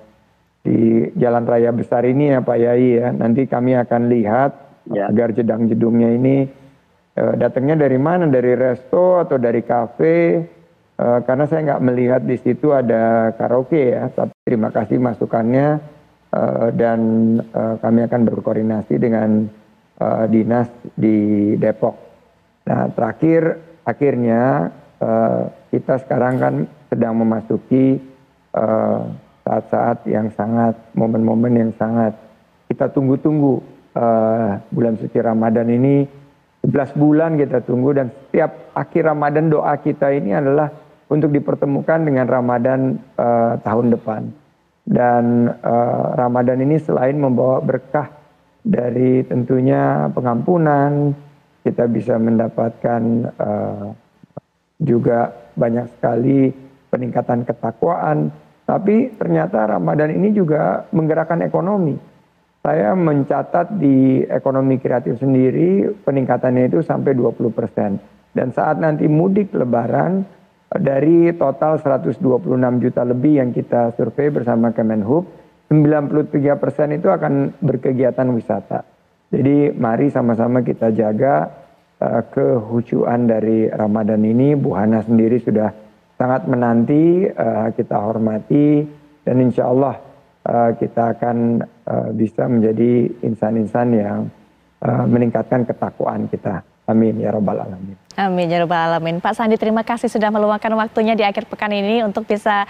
di Jalan Raya Besar ini ya Pak Yai ya, nanti kami akan lihat ya. Agar jedang-jedungnya ini uh, datangnya dari mana, dari resto atau dari kafe, uh, karena saya nggak melihat di situ ada karaoke ya. Tapi terima kasih masukannya, uh, dan uh, kami akan berkoordinasi dengan uh, dinas di Depok. Nah terakhir, akhirnya uh, kita sekarang kan sedang memasuki saat-saat uh, yang sangat, momen-momen yang sangat kita tunggu-tunggu. Uh, bulan suci Ramadan ini sebelas bulan kita tunggu, dan setiap akhir Ramadan doa kita ini adalah untuk dipertemukan dengan Ramadan uh, tahun depan. Dan uh, Ramadan ini selain membawa berkah dari tentunya pengampunan, kita bisa mendapatkan uh, juga banyak sekali peningkatan ketakwaan, tapi ternyata Ramadan ini juga menggerakkan ekonomi. Saya mencatat di ekonomi kreatif sendiri peningkatannya itu sampai dua puluh persen. Dan saat nanti mudik lebaran, dari total seratus dua puluh enam juta lebih yang kita survei bersama Kemenhub, sembilan puluh tiga persen itu akan berkegiatan wisata. Jadi mari sama-sama kita jaga uh, kehusyuan dari Ramadan ini. Bu Hana sendiri sudah sangat menanti, uh, kita hormati, dan insya Allah uh, kita akan uh, bisa menjadi insan-insan yang uh, meningkatkan ketakwaan kita. Amin ya Rabbal Alamin. Amin ya Rabbal Alamin. Pak Sandi, terima kasih sudah meluangkan waktunya di akhir pekan ini untuk bisa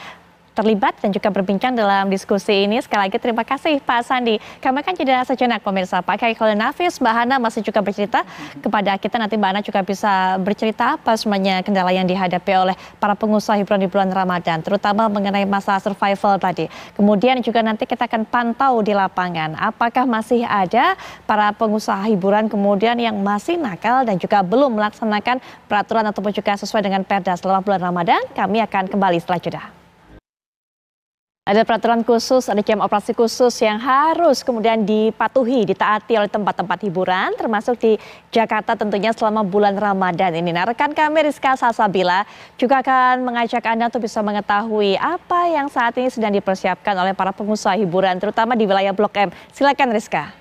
terlibat dan juga berbincang dalam diskusi ini. Sekali lagi terima kasih Pak Sandi. Kami akan jeda sejenak pemirsa. Pak Kholil Nafis, Mbak Hana masih juga bercerita kepada kita. Nanti Mbak Hana juga bisa bercerita apa semuanya kendala yang dihadapi oleh para pengusaha hiburan di bulan Ramadan, terutama mengenai masalah survival tadi. Kemudian juga nanti kita akan pantau di lapangan, apakah masih ada para pengusaha hiburan kemudian yang masih nakal dan juga belum melaksanakan peraturan ataupun juga sesuai dengan Perda selama bulan Ramadan. Kami akan kembali setelah jeda. Ada peraturan khusus, ada jam operasi khusus yang harus kemudian dipatuhi, ditaati oleh tempat-tempat hiburan, termasuk di Jakarta tentunya selama bulan Ramadan ini. Nah, rekan kami Rizka Salsabila juga akan mengajak Anda untuk bisa mengetahui apa yang saat ini sedang dipersiapkan oleh para pengusaha hiburan, terutama di wilayah Blok M. Silakan Rizka.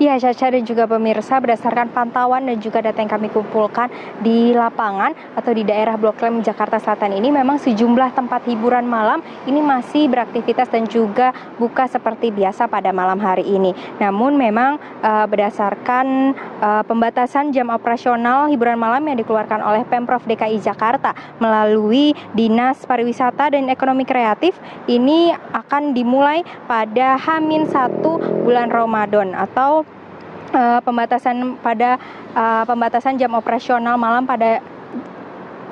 Ya, Caca dan juga pemirsa, berdasarkan pantauan dan juga data yang kami kumpulkan di lapangan atau di daerah Blok M Jakarta Selatan ini, memang sejumlah tempat hiburan malam ini masih beraktivitas dan juga buka seperti biasa pada malam hari ini. Namun memang uh, berdasarkan uh, pembatasan jam operasional hiburan malam yang dikeluarkan oleh Pemprov D K I Jakarta melalui Dinas Pariwisata dan Ekonomi Kreatif ini akan dimulai pada H minus satu bulan Ramadan atau Uh, pembatasan pada uh, pembatasan jam operasional malam pada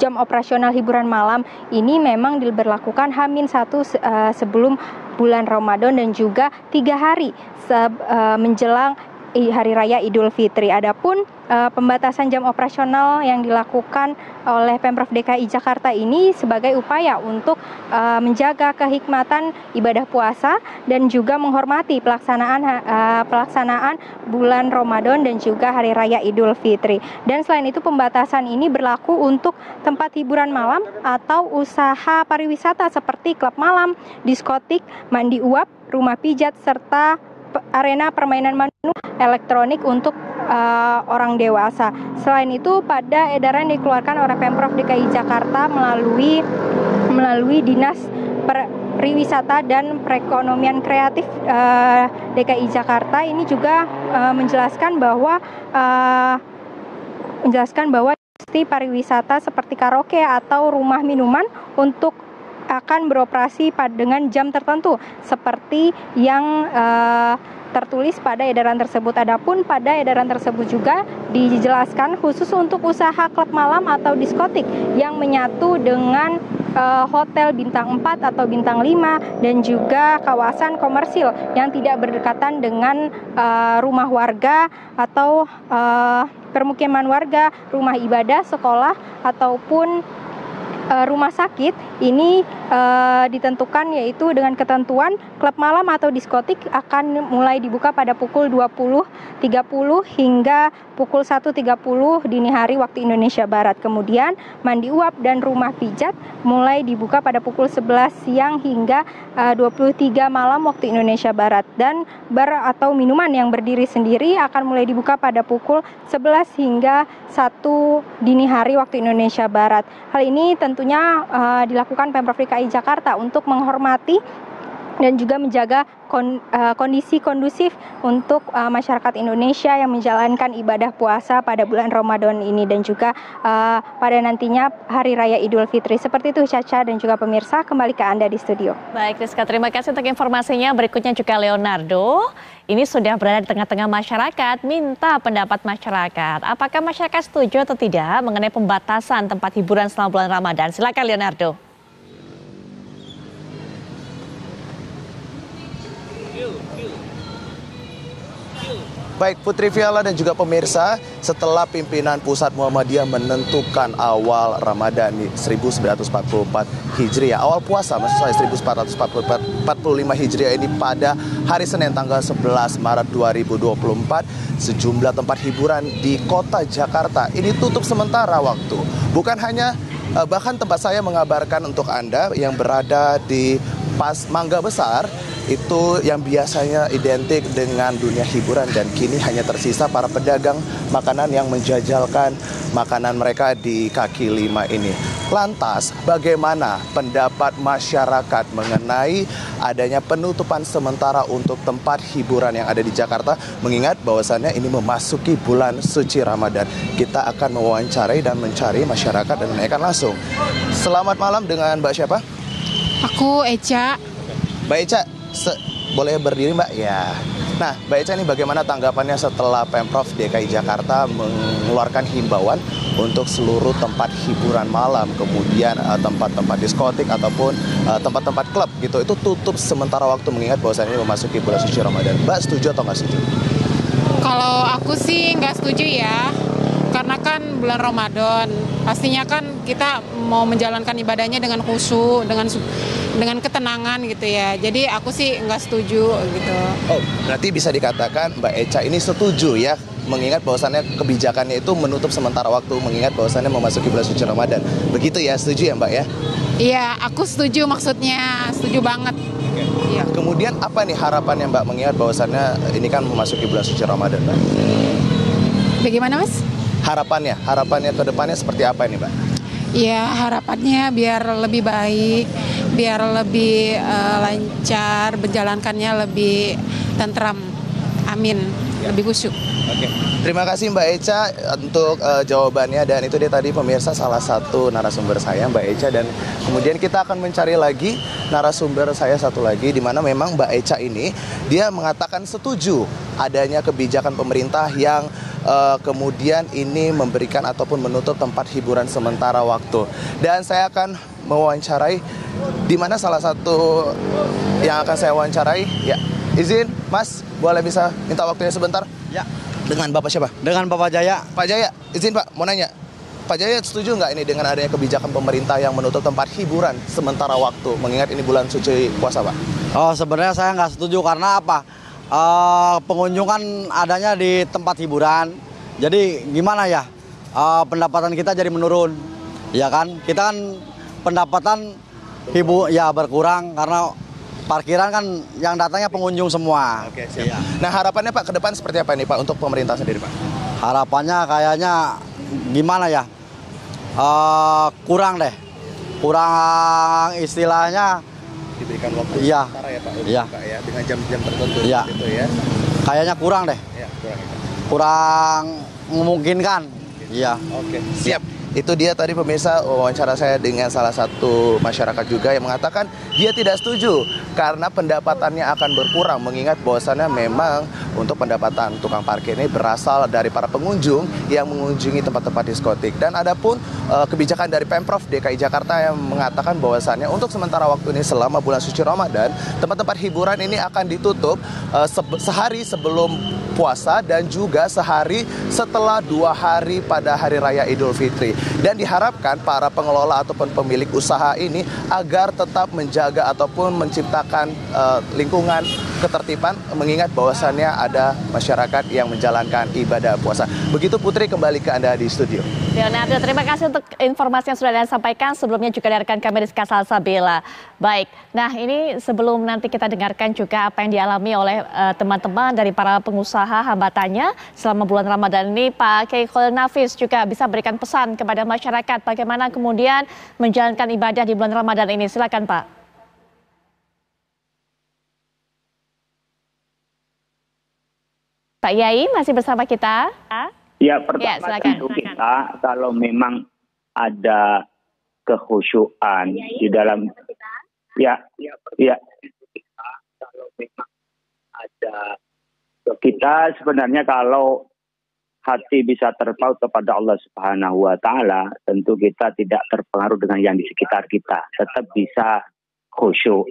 jam operasional hiburan malam ini memang diberlakukan H minus satu uh, sebelum bulan Ramadan dan juga tiga hari se uh, menjelang Hari Raya Idul Fitri. Adapun uh, pembatasan jam operasional yang dilakukan oleh Pemprov D K I Jakarta ini sebagai upaya untuk uh, menjaga kehikmatan ibadah puasa dan juga menghormati pelaksanaan uh, pelaksanaan bulan Ramadan dan juga Hari Raya Idul Fitri. Dan selain itu pembatasan ini berlaku untuk tempat hiburan malam atau usaha pariwisata seperti klub malam, diskotik, mandi uap, rumah pijat serta arena permainan menu elektronik untuk uh, orang dewasa. Selain itu, pada edaran yang dikeluarkan oleh Pemprov D K I Jakarta melalui melalui Dinas Pariwisata dan Perekonomian Kreatif uh, D K I Jakarta ini juga uh, menjelaskan bahwa uh, menjelaskan bahwa industri pariwisata seperti karaoke atau rumah minuman untuk akan beroperasi pada dengan jam tertentu seperti yang uh, tertulis pada edaran tersebut. Adapun pada edaran tersebut juga dijelaskan khusus untuk usaha klub malam atau diskotik yang menyatu dengan uh, hotel bintang empat atau bintang lima dan juga kawasan komersil yang tidak berdekatan dengan uh, rumah warga atau uh, permukiman warga, rumah ibadah, sekolah ataupun rumah sakit. Ini uh, ditentukan yaitu dengan ketentuan klub malam atau diskotik akan mulai dibuka pada pukul dua puluh tiga puluh hingga pukul satu tiga puluh dini hari waktu Indonesia Barat. Kemudian mandi uap dan rumah pijat mulai dibuka pada pukul sebelas siang hingga uh, dua puluh tiga malam waktu Indonesia Barat. Dan bar atau minuman yang berdiri sendiri akan mulai dibuka pada pukul sebelas hingga satu dini hari waktu Indonesia Barat. Hal ini tentu tentunya uh, dilakukan Pemprov D K I Jakarta untuk menghormati dan juga menjaga kon, uh, kondisi kondusif untuk uh, masyarakat Indonesia yang menjalankan ibadah puasa pada bulan Ramadan ini dan juga uh, pada nantinya Hari Raya Idul Fitri. Seperti itu Caca dan juga pemirsa, kembali ke Anda di studio. Baik Rizka, terima kasih untuk informasinya. Berikutnya juga Leonardo ini sudah berada di tengah-tengah masyarakat, minta pendapat masyarakat. Apakah masyarakat setuju atau tidak mengenai pembatasan tempat hiburan selama bulan Ramadan? Silakan Leonardo. Baik Putri Viola dan juga pemirsa, setelah pimpinan Pusat Muhammadiyah menentukan awal Ramadan seribu sembilan ratus empat puluh empat Hijriah, awal puasa maksud saya seribu empat ratus empat puluh empat, empat puluh lima Hijriah ini pada hari Senin tanggal sebelas Maret dua ribu dua puluh empat, sejumlah tempat hiburan di kota Jakarta ini tutup sementara waktu. Bukan hanya, bahkan tempat saya mengabarkan untuk Anda yang berada di pas mangga besar itu yang biasanya identik dengan dunia hiburan dan kini hanya tersisa para pedagang makanan yang menjajalkan makanan mereka di kaki lima ini. Lantas, bagaimana pendapat masyarakat mengenai adanya penutupan sementara untuk tempat hiburan yang ada di Jakarta, mengingat bahwasannya ini memasuki bulan suci Ramadan? Kita akan mewawancarai dan mencari masyarakat dan menanyakan langsung. Selamat malam, dengan Mbak siapa? Aku Eca. Mbak Eca, boleh berdiri Mbak? Ya. Nah, Mbak Eca, ini bagaimana tanggapannya setelah Pemprov D K I Jakarta mengeluarkan himbauan untuk seluruh tempat hiburan malam, kemudian tempat-tempat uh, diskotik ataupun tempat-tempat uh, klub gitu, itu tutup sementara waktu mengingat bahwasannya memasuki bulan suci Ramadan. Mbak setuju atau nggak setuju? Kalau aku sih nggak setuju ya, karena kan bulan Ramadan, pastinya kan kita mau menjalankan ibadahnya dengan khusyuk, dengan dengan ketenangan gitu ya. Jadi aku sih nggak setuju gitu. Oh, berarti bisa dikatakan Mbak Eca ini setuju ya? Mengingat bahwasannya kebijakannya itu menutup sementara waktu, mengingat bahwasannya memasuki bulan suci Ramadan. Begitu ya, setuju ya Mbak ya? Iya, aku setuju, maksudnya setuju banget. Oke. Ya. Kemudian apa nih harapannya Mbak mengingat bahwasannya ini kan memasuki bulan suci Ramadan Mbak? Bagaimana Mas? Harapannya, harapannya ke depannya seperti apa ini Mbak? Iya, harapannya biar lebih baik, biar lebih uh, lancar, menjalankannya lebih tentram. Amin, ya. Lebih khusyuk. Oke. Terima kasih Mbak Eca untuk uh, jawabannya, dan itu dia tadi pemirsa salah satu narasumber saya Mbak Eca, dan kemudian kita akan mencari lagi narasumber saya satu lagi, di mana memang Mbak Eca ini dia mengatakan setuju adanya kebijakan pemerintah yang uh, kemudian ini memberikan ataupun menutup tempat hiburan sementara waktu. Dan saya akan mewawancarai, di mana salah satu yang akan saya wawancarai ya. Izin, Mas, boleh bisa minta waktunya sebentar? Ya. Dengan Bapak siapa? Dengan Bapak Jaya. Pak Jaya, izin Pak, mau nanya. Pak Jaya setuju nggak ini dengan adanya kebijakan pemerintah yang menutup tempat hiburan sementara waktu, mengingat ini bulan suci puasa, Pak? Oh, sebenarnya saya nggak setuju, karena apa? E, pengunjung kan adanya di tempat hiburan, jadi gimana ya? E, pendapatan kita jadi menurun, ya kan? Kita kan pendapatan hibu, ya berkurang, karena parkiran kan yang datangnya pengunjung semua. Oke, siap. Iya. Nah, harapannya Pak ke depan seperti apa nih Pak untuk pemerintah sendiri Pak? Harapannya kayaknya gimana ya? Uh, kurang deh. Kurang istilahnya diberikan waktu ya, sementara ya Pak, ya. Buka, ya, dengan jam-jam tertentu ya. Gitu ya. Kayaknya kurang deh. Ya, kurang, ya. Kurang memungkinkan. Iya. Oke, siap. Itu dia tadi pemirsa wawancara saya dengan salah satu masyarakat juga yang mengatakan dia tidak setuju karena pendapatannya akan berkurang, mengingat bahwasannya memang untuk pendapatan tukang parkir ini berasal dari para pengunjung yang mengunjungi tempat-tempat diskotik. Dan ada pun e, kebijakan dari Pemprov D K I Jakarta yang mengatakan bahwasannya untuk sementara waktu ini selama bulan suci Ramadan, tempat-tempat hiburan ini akan ditutup e, se sehari sebelum puasa dan juga sehari setelah dua hari pada hari raya Idul Fitri. Dan diharapkan para pengelola ataupun pemilik usaha ini agar tetap menjaga ataupun menciptakan uh, lingkungan ketertiban, mengingat bahwasannya ada masyarakat yang menjalankan ibadah puasa. Begitu Putri, kembali ke Anda di studio. Leonardo, terima kasih untuk informasi yang sudah Anda sampaikan. Sebelumnya juga dari rekan kami Rizka Salsabila. Baik, nah ini sebelum nanti kita dengarkan juga apa yang dialami oleh teman-teman uh, dari para pengusaha hambatannya selama bulan Ramadan ini, Pak Kholil Nafis juga bisa berikan pesan kepada masyarakat bagaimana kemudian menjalankan ibadah di bulan Ramadan ini. Silakan Pak. Pak Yai masih bersama kita. Ya, pertama ya, tentu kita kalau memang ada kehusuan di dalam ya ya, ya. Kita, kalau memang ada kita sebenarnya kalau hati bisa terpaut kepada Allah Subhanahu wa taala, tentu kita tidak terpengaruh dengan yang di sekitar kita, tetap bisa khusyuk.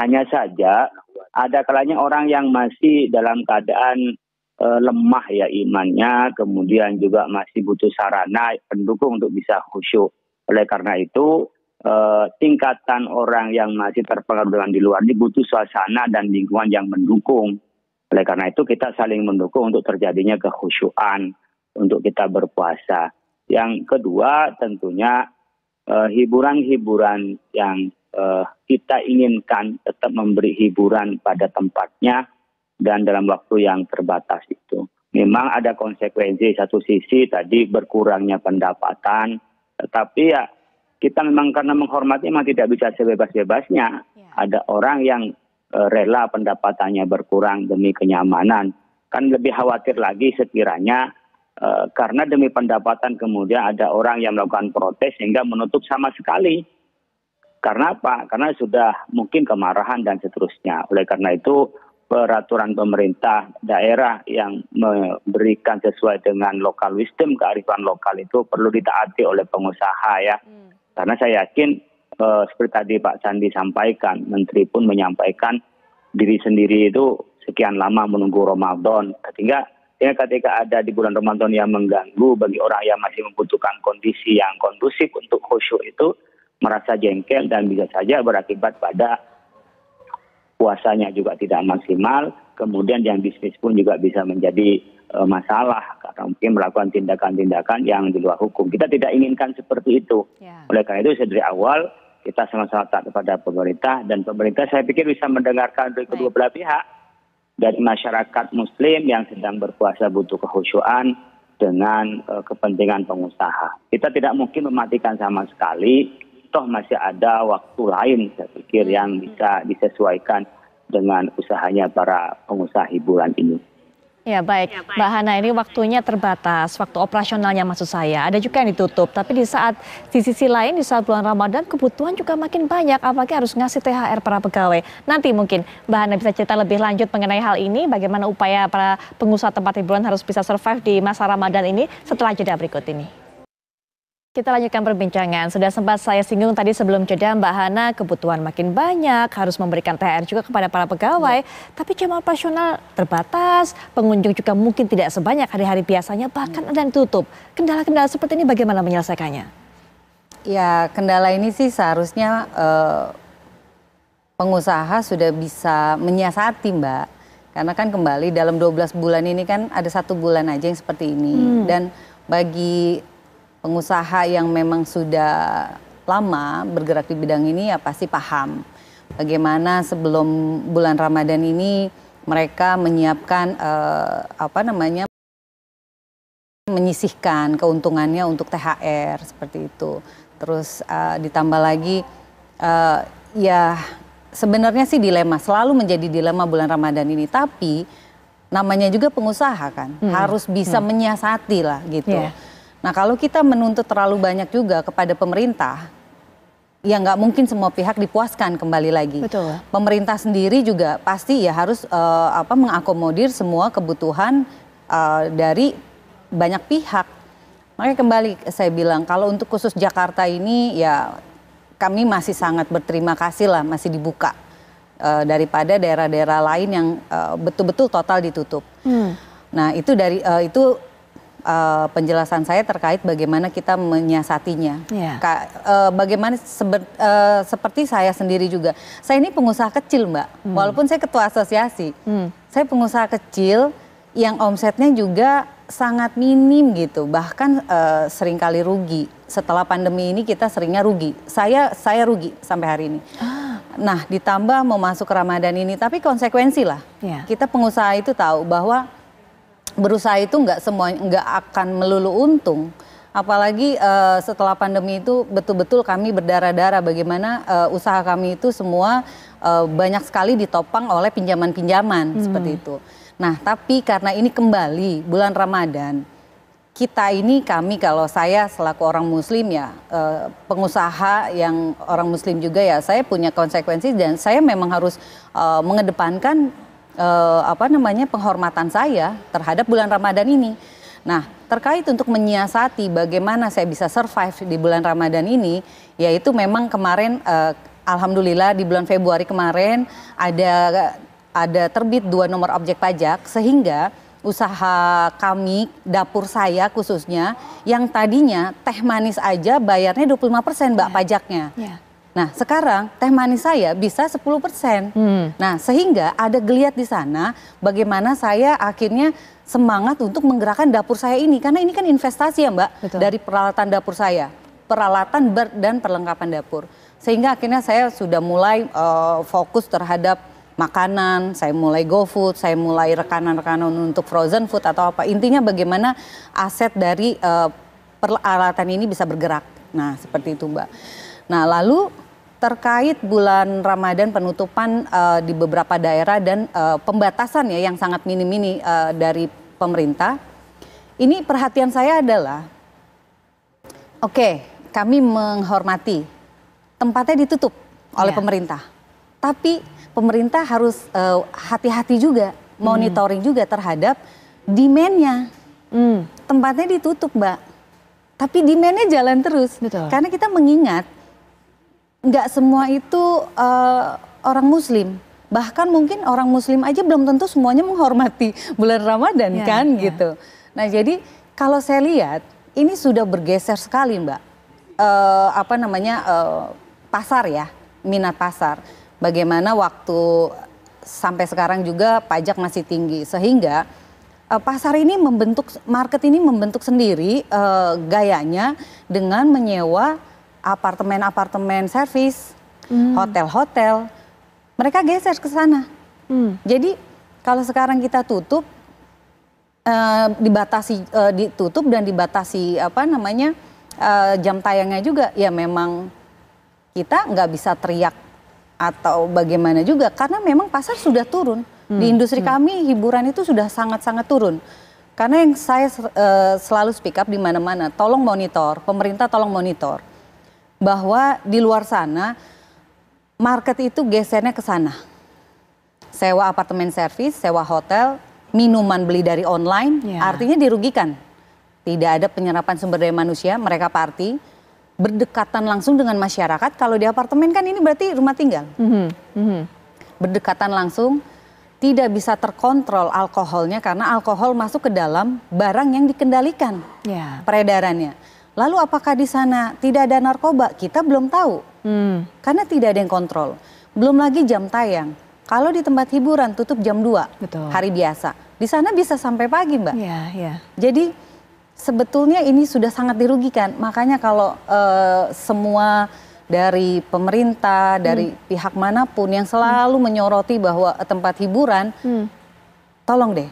Hanya saja ada kalanya orang yang masih dalam keadaan lemah ya imannya, kemudian juga masih butuh sarana pendukung untuk bisa khusyuk. Oleh karena itu eh, tingkatan orang yang masih terpengaruh dengan di luar ini butuh suasana dan lingkungan yang mendukung. Oleh karena itu kita saling mendukung untuk terjadinya kekhusyuan untuk kita berpuasa. Yang kedua tentunya hiburan-hiburan eh, yang eh, kita inginkan tetap memberi hiburan pada tempatnya dan dalam waktu yang terbatas itu. Memang ada konsekuensi satu sisi tadi berkurangnya pendapatan, tetapi ya kita memang karena menghormati memang tidak bisa sebebas-bebasnya. Ya. Ada orang yang eh, rela pendapatannya berkurang demi kenyamanan. Kan lebih khawatir lagi sekiranya eh, karena demi pendapatan kemudian ada orang yang melakukan protes sehingga menutup sama sekali. Karena apa? Karena sudah mungkin kemarahan dan seterusnya. Oleh karena itu peraturan pemerintah daerah yang memberikan sesuai dengan local wisdom, kearifan lokal itu perlu ditaati oleh pengusaha ya. Hmm. Karena saya yakin eh, seperti tadi Pak Sandi sampaikan, Menteri pun menyampaikan diri sendiri itu sekian lama menunggu Ramadan. Sehingga ketika ada di bulan Ramadan yang mengganggu bagi orang yang masih membutuhkan kondisi yang kondusif untuk khusyuk itu merasa jengkel dan bisa saja berakibat pada puasanya juga tidak maksimal, kemudian yang bisnis pun juga bisa menjadi e, masalah karena mungkin melakukan tindakan-tindakan yang di luar hukum. Kita tidak inginkan seperti itu. Ya. Oleh karena itu dari awal kita sama-sama taat kepada pemerintah, dan pemerintah saya pikir bisa mendengarkan dari kedua belah pihak, dari masyarakat muslim yang sedang berpuasa butuh kehusyuan dengan e, kepentingan pengusaha. Kita tidak mungkin mematikan sama sekali. Toh masih ada waktu lain saya pikir yang bisa disesuaikan dengan usahanya para pengusaha hiburan ini. Ya baik, ya, baik. Mbak Hana, ini waktunya terbatas, waktu operasionalnya maksud saya. Ada juga yang ditutup, tapi di saat di sisi lain di saat bulan Ramadan kebutuhan juga makin banyak, apalagi harus ngasih T H R para pegawai. Nanti mungkin Mbak Hana bisa cerita lebih lanjut mengenai hal ini, bagaimana upaya para pengusaha tempat hiburan harus bisa survive di masa Ramadan ini setelah jeda berikut ini. Kita lanjutkan perbincangan. Sudah sempat saya singgung tadi sebelum jeda, Mbak Hana, kebutuhan makin banyak, harus memberikan T H R juga kepada para pegawai. Ya. Tapi jam operasional terbatas, pengunjung juga mungkin tidak sebanyak hari-hari biasanya, bahkan ada yang tutup. Kendala-kendala seperti ini bagaimana menyelesaikannya? Ya, kendala ini sih seharusnya eh, pengusaha sudah bisa menyiasati, Mbak. Karena kan kembali dalam dua belas bulan ini kan ada satu bulan aja yang seperti ini. Hmm. Dan bagi pengusaha yang memang sudah lama bergerak di bidang ini ya pasti paham bagaimana sebelum bulan Ramadan ini mereka menyiapkan eh, apa namanya menyisihkan keuntungannya untuk T H R seperti itu. Terus eh, ditambah lagi eh, ya sebenarnya sih dilema selalu menjadi dilema bulan Ramadan ini, tapi namanya juga pengusaha kan hmm. harus bisa hmm. menyiasati lah gitu. Yeah. Nah kalau kita menuntut terlalu banyak juga kepada pemerintah, ya nggak mungkin semua pihak dipuaskan kembali lagi. Betul. Pemerintah sendiri juga pasti ya harus uh, apa mengakomodir semua kebutuhan uh, dari banyak pihak. Makanya kembali saya bilang kalau untuk khusus Jakarta ini ya kami masih sangat berterima kasih lah masih dibuka uh, daripada daerah-daerah lain yang uh, betul-betul total ditutup. Hmm. Nah itu dari uh, itu. Uh, penjelasan saya terkait bagaimana kita menyiasatinya. Yeah. Ka, uh, bagaimana seber, uh, seperti saya sendiri juga. Saya ini pengusaha kecil, Mbak. Mm. Walaupun saya ketua asosiasi, mm. saya pengusaha kecil yang omsetnya juga sangat minim gitu. Bahkan uh, seringkali rugi. Setelah pandemi ini kita seringnya rugi. Saya saya rugi sampai hari ini. Ah. Nah, ditambah mau masuk Ramadan ini, tapi konsekuensi lah. Yeah. Kita pengusaha itu tahu bahwa berusaha itu nggak semua nggak akan melulu untung, apalagi uh, setelah pandemi itu betul-betul kami berdarah-darah bagaimana uh, usaha kami itu semua uh, banyak sekali ditopang oleh pinjaman-pinjaman hmm. seperti itu. Nah tapi karena ini kembali bulan Ramadan, kita ini kami kalau saya selaku orang Muslim ya uh, pengusaha yang orang Muslim juga ya saya punya konsekuensi dan saya memang harus uh, mengedepankan Uh, apa namanya penghormatan saya terhadap bulan Ramadan ini. Nah terkait untuk menyiasati bagaimana saya bisa survive di bulan Ramadan ini, yaitu memang kemarin uh, alhamdulillah di bulan Februari kemarin ada ada terbit dua nomor objek pajak sehingga usaha kami dapur saya khususnya yang tadinya teh manis aja bayarnya dua puluh lima persen Mbak yeah. pajaknya. Yeah. Nah sekarang teh manis saya bisa sepuluh persen. Hmm. Nah sehingga ada geliat di sana bagaimana saya akhirnya semangat untuk menggerakkan dapur saya ini. Karena ini kan investasi ya Mbak. Betul. Dari peralatan dapur saya. Peralatan ber dan perlengkapan dapur. Sehingga akhirnya saya sudah mulai uh, fokus terhadap makanan, saya mulai GoFood, saya mulai rekanan-rekanan untuk frozen food atau apa. Intinya bagaimana aset dari uh, peralatan ini bisa bergerak. Nah, seperti itu, Mbak. Nah, lalu terkait bulan Ramadan penutupan uh, di beberapa daerah dan uh, pembatasan ya yang sangat minim-minim uh, dari pemerintah. Ini perhatian saya adalah, oke, okay, kami menghormati tempatnya ditutup oleh yeah. pemerintah. Tapi pemerintah harus uh, hati-hati juga, monitoring hmm. juga terhadap demand-nya. Hmm. Tempatnya ditutup, Mbak. Tapi demand-nya jalan terus. Betul. Karena kita mengingat, nggak semua itu uh, orang muslim. Bahkan mungkin orang muslim aja belum tentu semuanya menghormati bulan Ramadan, yeah, kan, yeah. gitu. Nah, jadi kalau saya lihat, ini sudah bergeser sekali, Mbak. Uh, apa namanya, uh, pasar ya, minat pasar. Bagaimana waktu sampai sekarang juga pajak masih tinggi, sehingga uh, pasar ini membentuk, market ini membentuk sendiri uh, gayanya dengan menyewa apartemen-apartemen servis, hmm. hotel-hotel, mereka geser ke sana. Hmm. Jadi kalau sekarang kita tutup, uh, dibatasi, uh, ditutup dan dibatasi apa namanya uh, jam tayangnya juga, ya memang kita nggak bisa teriak atau bagaimana juga, karena memang pasar sudah turun. Hmm. Di industri hmm. kami hiburan itu sudah sangat-sangat turun. Karena yang saya uh, selalu speak up di mana-mana, tolong monitor, pemerintah tolong monitor. Bahwa di luar sana, market itu gesernya ke sana. Sewa apartemen servis, sewa hotel, minuman beli dari online, yeah. artinya dirugikan. Tidak ada penyerapan sumber daya manusia, mereka party. Berdekatan langsung dengan masyarakat, kalau di apartemen kan ini berarti rumah tinggal. Mm-hmm. Mm-hmm. Berdekatan langsung, tidak bisa terkontrol alkoholnya karena alkohol masuk ke dalam barang yang dikendalikan yeah. peredarannya. Lalu apakah di sana tidak ada narkoba? Kita belum tahu, mm. karena tidak ada yang kontrol. Belum lagi jam tayang. Kalau di tempat hiburan tutup jam dua Betul. Hari biasa. Di sana bisa sampai pagi, Mbak. Yeah, yeah. Jadi sebetulnya ini sudah sangat dirugikan, makanya kalau uh, semua dari pemerintah, dari hmm. pihak manapun yang selalu hmm. menyoroti bahwa tempat hiburan, hmm. tolong deh,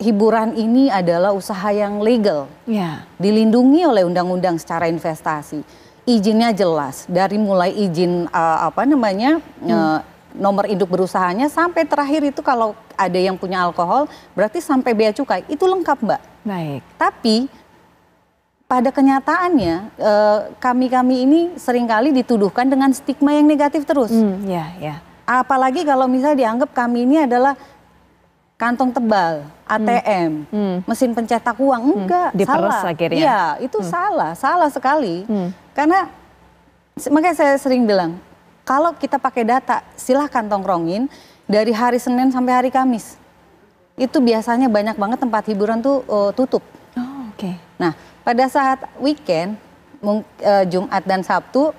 hiburan ini adalah usaha yang legal, yeah. dilindungi oleh undang-undang secara investasi, izinnya jelas, dari mulai izin uh, apa namanya hmm. uh, nomor induk berusahanya sampai terakhir itu kalau ada yang punya alkohol, berarti sampai bea cukai itu lengkap, Mbak. Baik. Tapi pada kenyataannya, eh, kami-kami ini seringkali dituduhkan dengan stigma yang negatif terus. Mm, yeah, yeah. Apalagi kalau misalnya dianggap kami ini adalah kantong tebal, A T M, mm. mesin pencetak uang. Enggak, mm. salah. Akhirnya. Ya, itu mm. salah, salah sekali. Mm. Karena, makanya saya sering bilang, kalau kita pakai data, silahkan tongkrongin dari hari Senin sampai hari Kamis. Itu biasanya banyak banget tempat hiburan tuh uh, tutup. Oh, oke. Okay. Nah, pada saat weekend, mung, uh, Jumat dan Sabtu,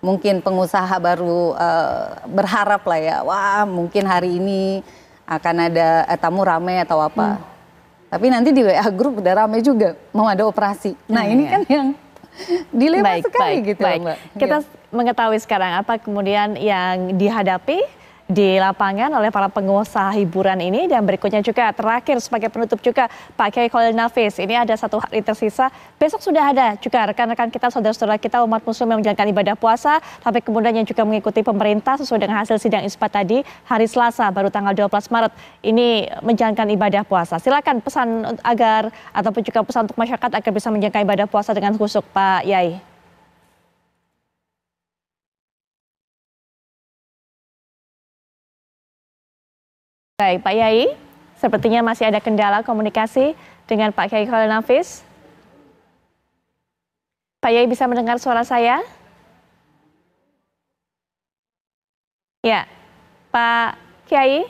mungkin pengusaha baru uh, berharap lah ya, wah mungkin hari ini akan ada eh, tamu rame atau apa. Hmm. Tapi nanti di W A Group udah rame juga, mau ada operasi. Nah, hmm, ini ya. kan yang dilema baik, sekali baik, gitu baik. Mbak. Kita ya. mengetahui sekarang apa kemudian yang dihadapi di lapangan oleh para pengusaha hiburan ini, dan berikutnya juga terakhir sebagai penutup juga Pak Kiai Kholil Nafis, ini ada satu hari tersisa, besok sudah ada juga rekan-rekan kita, saudara-saudara kita umat muslim yang menjalankan ibadah puasa, tapi kemudian yang juga mengikuti pemerintah sesuai dengan hasil sidang isbat tadi hari Selasa baru tanggal dua belas Maret ini menjalankan ibadah puasa. Silakan pesan agar ataupun juga pesan untuk masyarakat agar bisa menjalankan ibadah puasa dengan khusyuk, Pak Yai. Baik, Pak Yai, sepertinya masih ada kendala komunikasi dengan Pak Kiai Kholil Nafis. Pak Yai bisa mendengar suara saya? Ya, Pak Kiai?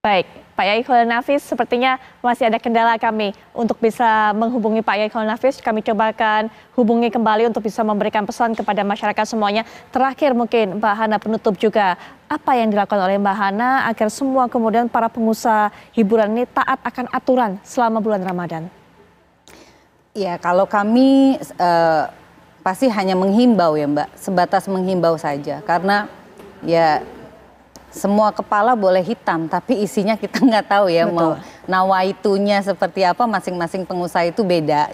Baik, Pak Kiai Kholil Nafis, sepertinya masih ada kendala kami untuk bisa menghubungi Pak Kiai Kholil Nafis. Kami coba akan hubungi kembali untuk bisa memberikan pesan kepada masyarakat semuanya. Terakhir mungkin Mbak Hana penutup juga, apa yang dilakukan oleh Mbak Hana agar semua kemudian para pengusaha hiburan ini taat akan aturan selama bulan Ramadan? Ya, kalau kami uh, pasti hanya menghimbau ya Mbak, sebatas menghimbau saja. Karena ya semua kepala boleh hitam, tapi isinya kita nggak tahu ya. Betul. Mau nawaitunya seperti apa, masing-masing pengusaha itu beda.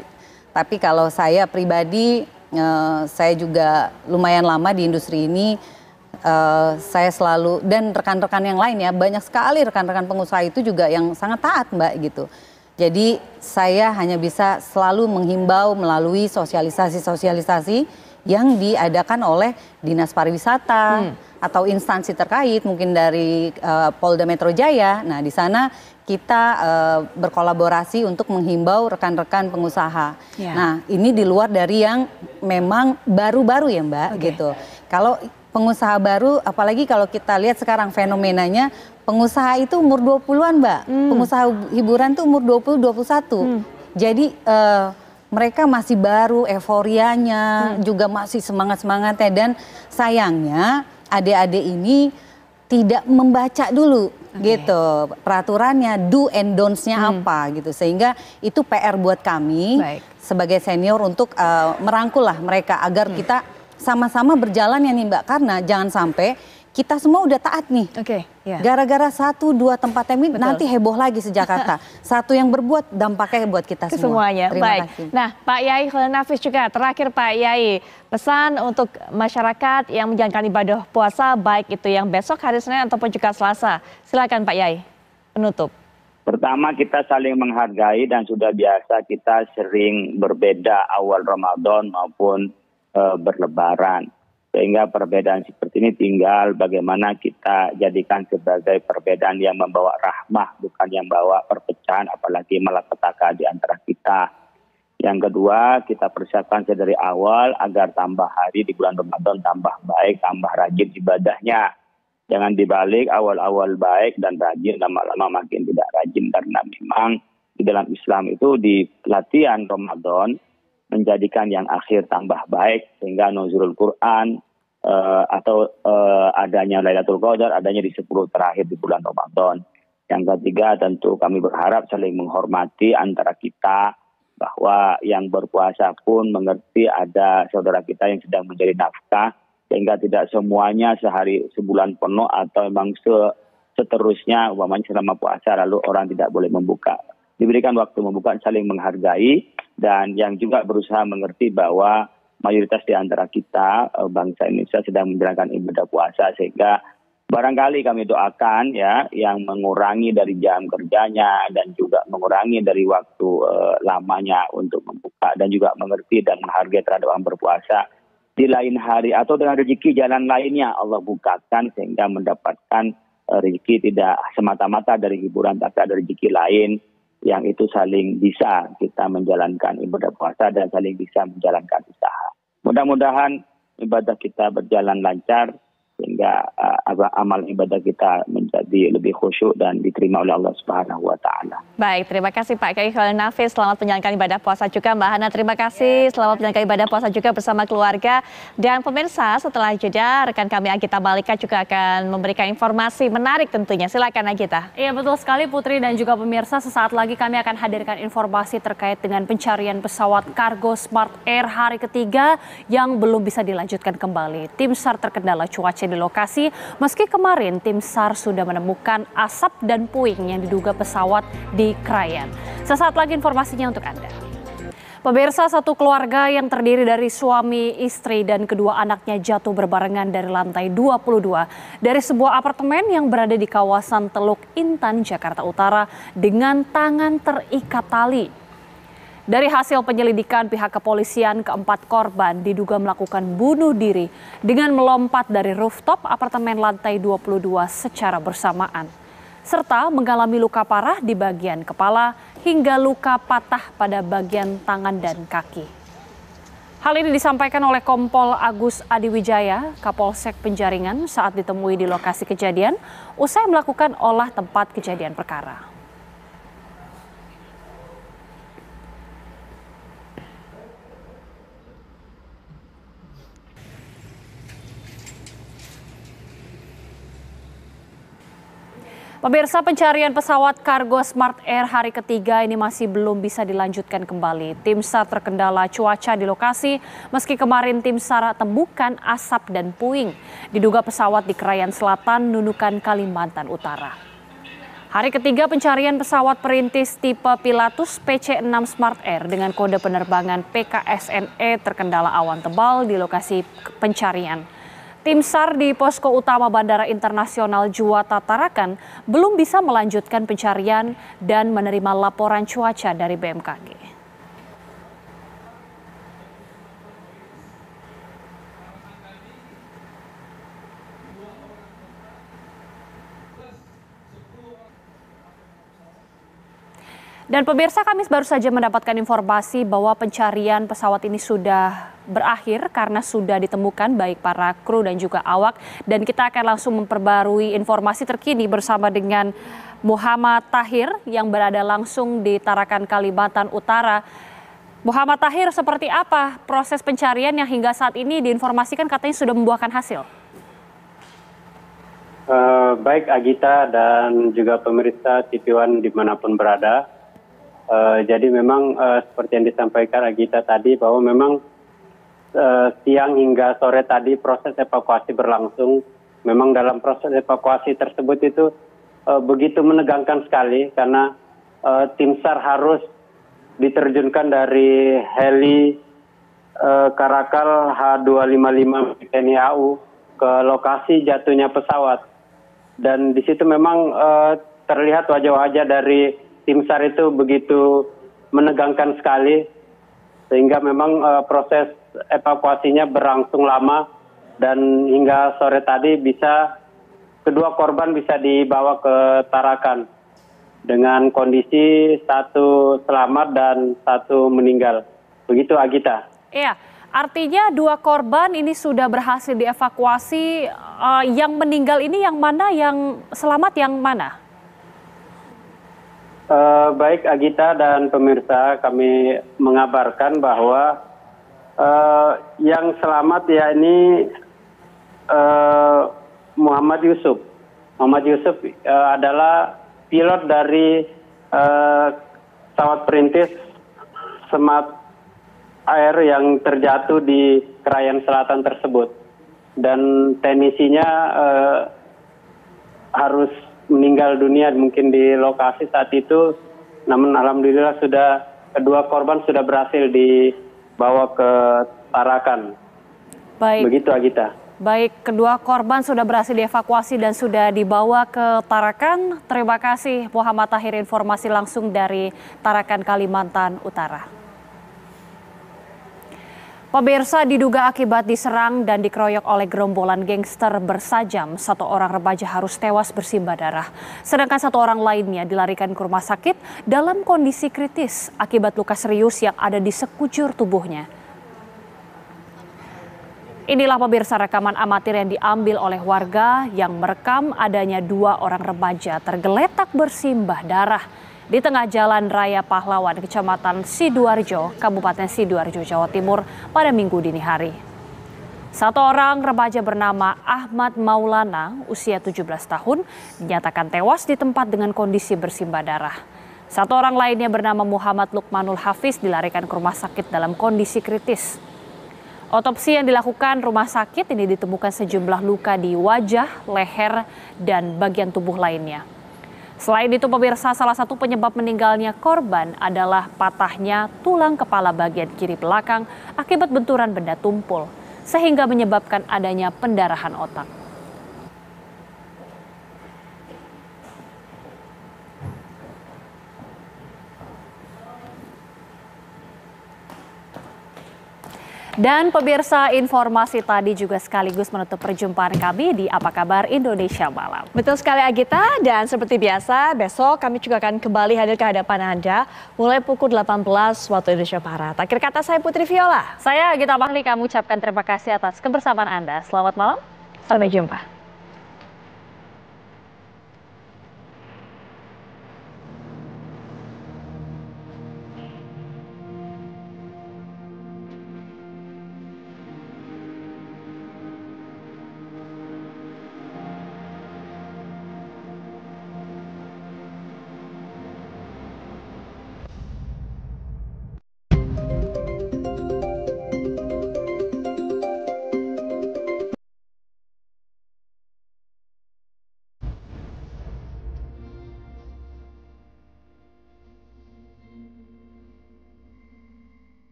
Tapi kalau saya pribadi, uh, saya juga lumayan lama di industri ini. Uh, saya selalu, dan rekan-rekan yang lain ya, banyak sekali rekan-rekan pengusaha itu juga yang sangat taat Mbak gitu. Jadi saya hanya bisa selalu menghimbau melalui sosialisasi-sosialisasi yang diadakan oleh Dinas Pariwisata hmm. atau instansi terkait, mungkin dari uh, Polda Metro Jaya. Nah di sana kita uh, berkolaborasi untuk menghimbau rekan-rekan pengusaha. Yeah. Nah ini di luar dari yang memang baru-baru ya Mbak okay. gitu. Kalau pengusaha baru, apalagi kalau kita lihat sekarang fenomenanya, pengusaha itu umur dua puluhan Mbak, hmm. pengusaha hiburan tuh umur dua puluh dua puluh satu, hmm. jadi uh, mereka masih baru, euforianya, hmm. juga masih semangat-semangatnya, dan sayangnya adik-adik ini tidak membaca dulu okay. gitu, peraturannya, do and don'ts-nya hmm. apa gitu, sehingga itu P R buat kami Baik. sebagai senior untuk uh, merangkullah mereka agar hmm. kita sama-sama berjalan ya nih Mbak, karena jangan sampai kita semua udah taat nih. Oke. Okay, yeah. Gara-gara satu dua tempat tempat nanti heboh lagi se Jakarta. Satu yang berbuat dampaknya buat kita semua. Semuanya. Terima Baik. kasih. Nah, Pak Yai Kholil Nafis juga terakhir Pak Yai, pesan untuk masyarakat yang menjalankan ibadah puasa baik itu yang besok hari Senin ataupun juga Selasa. Silakan Pak Yai. Penutup. Pertama kita saling menghargai dan sudah biasa kita sering berbeda awal Ramadan maupun berlebaran, sehingga perbedaan seperti ini tinggal bagaimana kita jadikan sebagai perbedaan yang membawa rahmah, bukan yang membawa perpecahan apalagi malapetaka di antara kita. Yang kedua, kita persiapkan dari awal agar tambah hari di bulan Ramadan tambah baik, tambah rajin ibadahnya. Jangan dibalik awal-awal baik dan rajin, lama-lama makin tidak rajin, karena memang di dalam Islam itu di latihan Ramadan menjadikan yang akhir tambah baik, sehingga nuzulul Quran uh, atau uh, adanya Lailatul Qadar, adanya di sepuluh terakhir di bulan Ramadan. Yang ketiga, tentu kami berharap saling menghormati antara kita, bahwa yang berpuasa pun mengerti ada saudara kita yang sedang mencari nafkah, sehingga tidak semuanya sehari sebulan penuh atau memang seterusnya, umpamanya selama puasa lalu orang tidak boleh membuka. Diberikan waktu membuka, saling menghargai, dan yang juga berusaha mengerti bahwa mayoritas di antara kita bangsa Indonesia sedang menjalankan ibadah puasa, sehingga barangkali kami doakan ya yang mengurangi dari jam kerjanya dan juga mengurangi dari waktu eh, lamanya untuk membuka, dan juga mengerti dan menghargai terhadap orang berpuasa di lain hari atau dengan rezeki jalan lainnya Allah bukakan, sehingga mendapatkan eh, rezeki tidak semata-mata dari hiburan, tapi ada rezeki lain yang itu saling bisa kita menjalankan ibadah puasa dan saling bisa menjalankan usaha. Mudah-mudahan ibadah kita berjalan lancar, sehingga uh, amal ibadah kita menjadi lebih khusyuk dan diterima oleh Allah Subhanahu wa taala. Baik, terima kasih Pak Kiai Kholil Nafis, selamat menjalankan ibadah puasa juga Mbak Hana. Terima kasih, selamat menjalankan ibadah puasa juga bersama keluarga. Dan pemirsa, setelah jeda rekan kami Agita Mahlika juga akan memberikan informasi menarik tentunya. Silakan Agita. Iya, betul sekali Putri dan juga pemirsa, sesaat lagi kami akan hadirkan informasi terkait dengan pencarian pesawat kargo Smart Air hari ketiga yang belum bisa dilanjutkan kembali. Tim SAR terkendala cuaca di lokasi, meski kemarin tim SAR sudah menemukan asap dan puing yang diduga pesawat di Kerayan. Sesaat lagi informasinya untuk Anda. Pemirsa, satu keluarga yang terdiri dari suami, istri, dan kedua anaknya jatuh berbarengan dari lantai dua puluh dua dari sebuah apartemen yang berada di kawasan Teluk Intan, Jakarta Utara dengan tangan terikat tali. Dari hasil penyelidikan pihak kepolisian, keempat korban diduga melakukan bunuh diri dengan melompat dari rooftop apartemen lantai dua puluh dua secara bersamaan, serta mengalami luka parah di bagian kepala hingga luka patah pada bagian tangan dan kaki. Hal ini disampaikan oleh Kompol Agus Adiwijaya, Kapolsek Penjaringan, saat ditemui di lokasi kejadian usai melakukan olah tempat kejadian perkara. Pemirsa, pencarian pesawat kargo Smart Air hari ketiga ini masih belum bisa dilanjutkan kembali. Tim SAR terkendala cuaca di lokasi, meski kemarin tim SAR temukan asap dan puing. Diduga pesawat di Kerayan Selatan, Nunukan, Kalimantan Utara. Hari ketiga pencarian pesawat perintis tipe Pilatus P C enam Smart Air dengan kode penerbangan P K S N A terkendala awan tebal di lokasi pencarian. Tim SAR di posko utama Bandara Internasional Juwata Tarakan belum bisa melanjutkan pencarian dan menerima laporan cuaca dari B M K G. Dan pemirsa, kami baru saja mendapatkan informasi bahwa pencarian pesawat ini sudah berakhir karena sudah ditemukan baik para kru dan juga awak. Dan kita akan langsung memperbarui informasi terkini bersama dengan Muhammad Tahir yang berada langsung di Tarakan, Kalimantan Utara. Muhammad Tahir, seperti apa proses pencarian yang hingga saat ini diinformasikan katanya sudah membuahkan hasil? Uh, baik Agita dan juga pemirsa T V One dimanapun berada. Uh, jadi memang uh, seperti yang disampaikan Agita tadi bahwa memang uh, siang hingga sore tadi proses evakuasi berlangsung. Memang dalam proses evakuasi tersebut itu uh, begitu menegangkan sekali karena uh, tim SAR harus diterjunkan dari heli uh, Karakal H dua lima lima T N I A U ke lokasi jatuhnya pesawat. Dan di situ memang uh, terlihat wajah-wajah dari tim SAR itu begitu menegangkan sekali, sehingga memang uh, proses evakuasinya berlangsung lama dan hingga sore tadi bisa kedua korban bisa dibawa ke Tarakan dengan kondisi satu selamat dan satu meninggal. Begitu Agita. Iya, artinya dua korban ini sudah berhasil dievakuasi. Uh, yang meninggal ini yang mana? Yang selamat yang mana? Uh, baik Agita dan pemirsa, kami mengabarkan bahwa uh, yang selamat yakni uh, Muhammad Yusuf. Muhammad Yusuf uh, adalah pilot dari uh, pesawat perintis Smart Air yang terjatuh di Kerayan Selatan tersebut. Dan teknisinya uh, harus meninggal dunia mungkin di lokasi saat itu, namun alhamdulillah sudah kedua korban sudah berhasil dibawa ke Tarakan. Baik. Begitu Agita. Baik, kedua korban sudah berhasil dievakuasi dan sudah dibawa ke Tarakan. Terima kasih Muhammad Tahir, informasi langsung dari Tarakan, Kalimantan Utara. Pemirsa, diduga akibat diserang dan dikeroyok oleh gerombolan gangster bersajam, satu orang remaja harus tewas bersimbah darah. Sedangkan satu orang lainnya dilarikan ke rumah sakit dalam kondisi kritis akibat luka serius yang ada di sekujur tubuhnya. Inilah pemirsa rekaman amatir yang diambil oleh warga yang merekam adanya dua orang remaja tergeletak bersimbah darah di tengah Jalan Raya Pahlawan, Kecamatan Sidoarjo, Kabupaten Sidoarjo, Jawa Timur pada Minggu dini hari. Satu orang remaja bernama Ahmad Maulana, usia tujuh belas tahun, dinyatakan tewas di tempat dengan kondisi bersimbah darah. Satu orang lainnya bernama Muhammad Lukmanul Hafiz dilarikan ke rumah sakit dalam kondisi kritis. Otopsi yang dilakukan rumah sakit ini ditemukan sejumlah luka di wajah, leher, dan bagian tubuh lainnya. Selain itu pemirsa, salah satu penyebab meninggalnya korban adalah patahnya tulang kepala bagian kiri belakang akibat benturan benda tumpul, sehingga menyebabkan adanya pendarahan otak. Dan pemirsa, informasi tadi juga sekaligus menutup perjumpaan kami di Apa Kabar Indonesia Malam. Betul sekali Agita, dan seperti biasa besok kami juga akan kembali hadir ke hadapan Anda mulai pukul delapan belas waktu Indonesia Barat. Akhir kata saya Putri Viola. Saya Agita Mahlika mengucapkan terima kasih atas kebersamaan Anda. Selamat malam, sampai jumpa.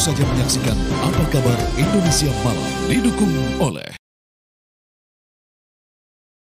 saja menyaksikan Apa Kabar Indonesia Malam didukung oleh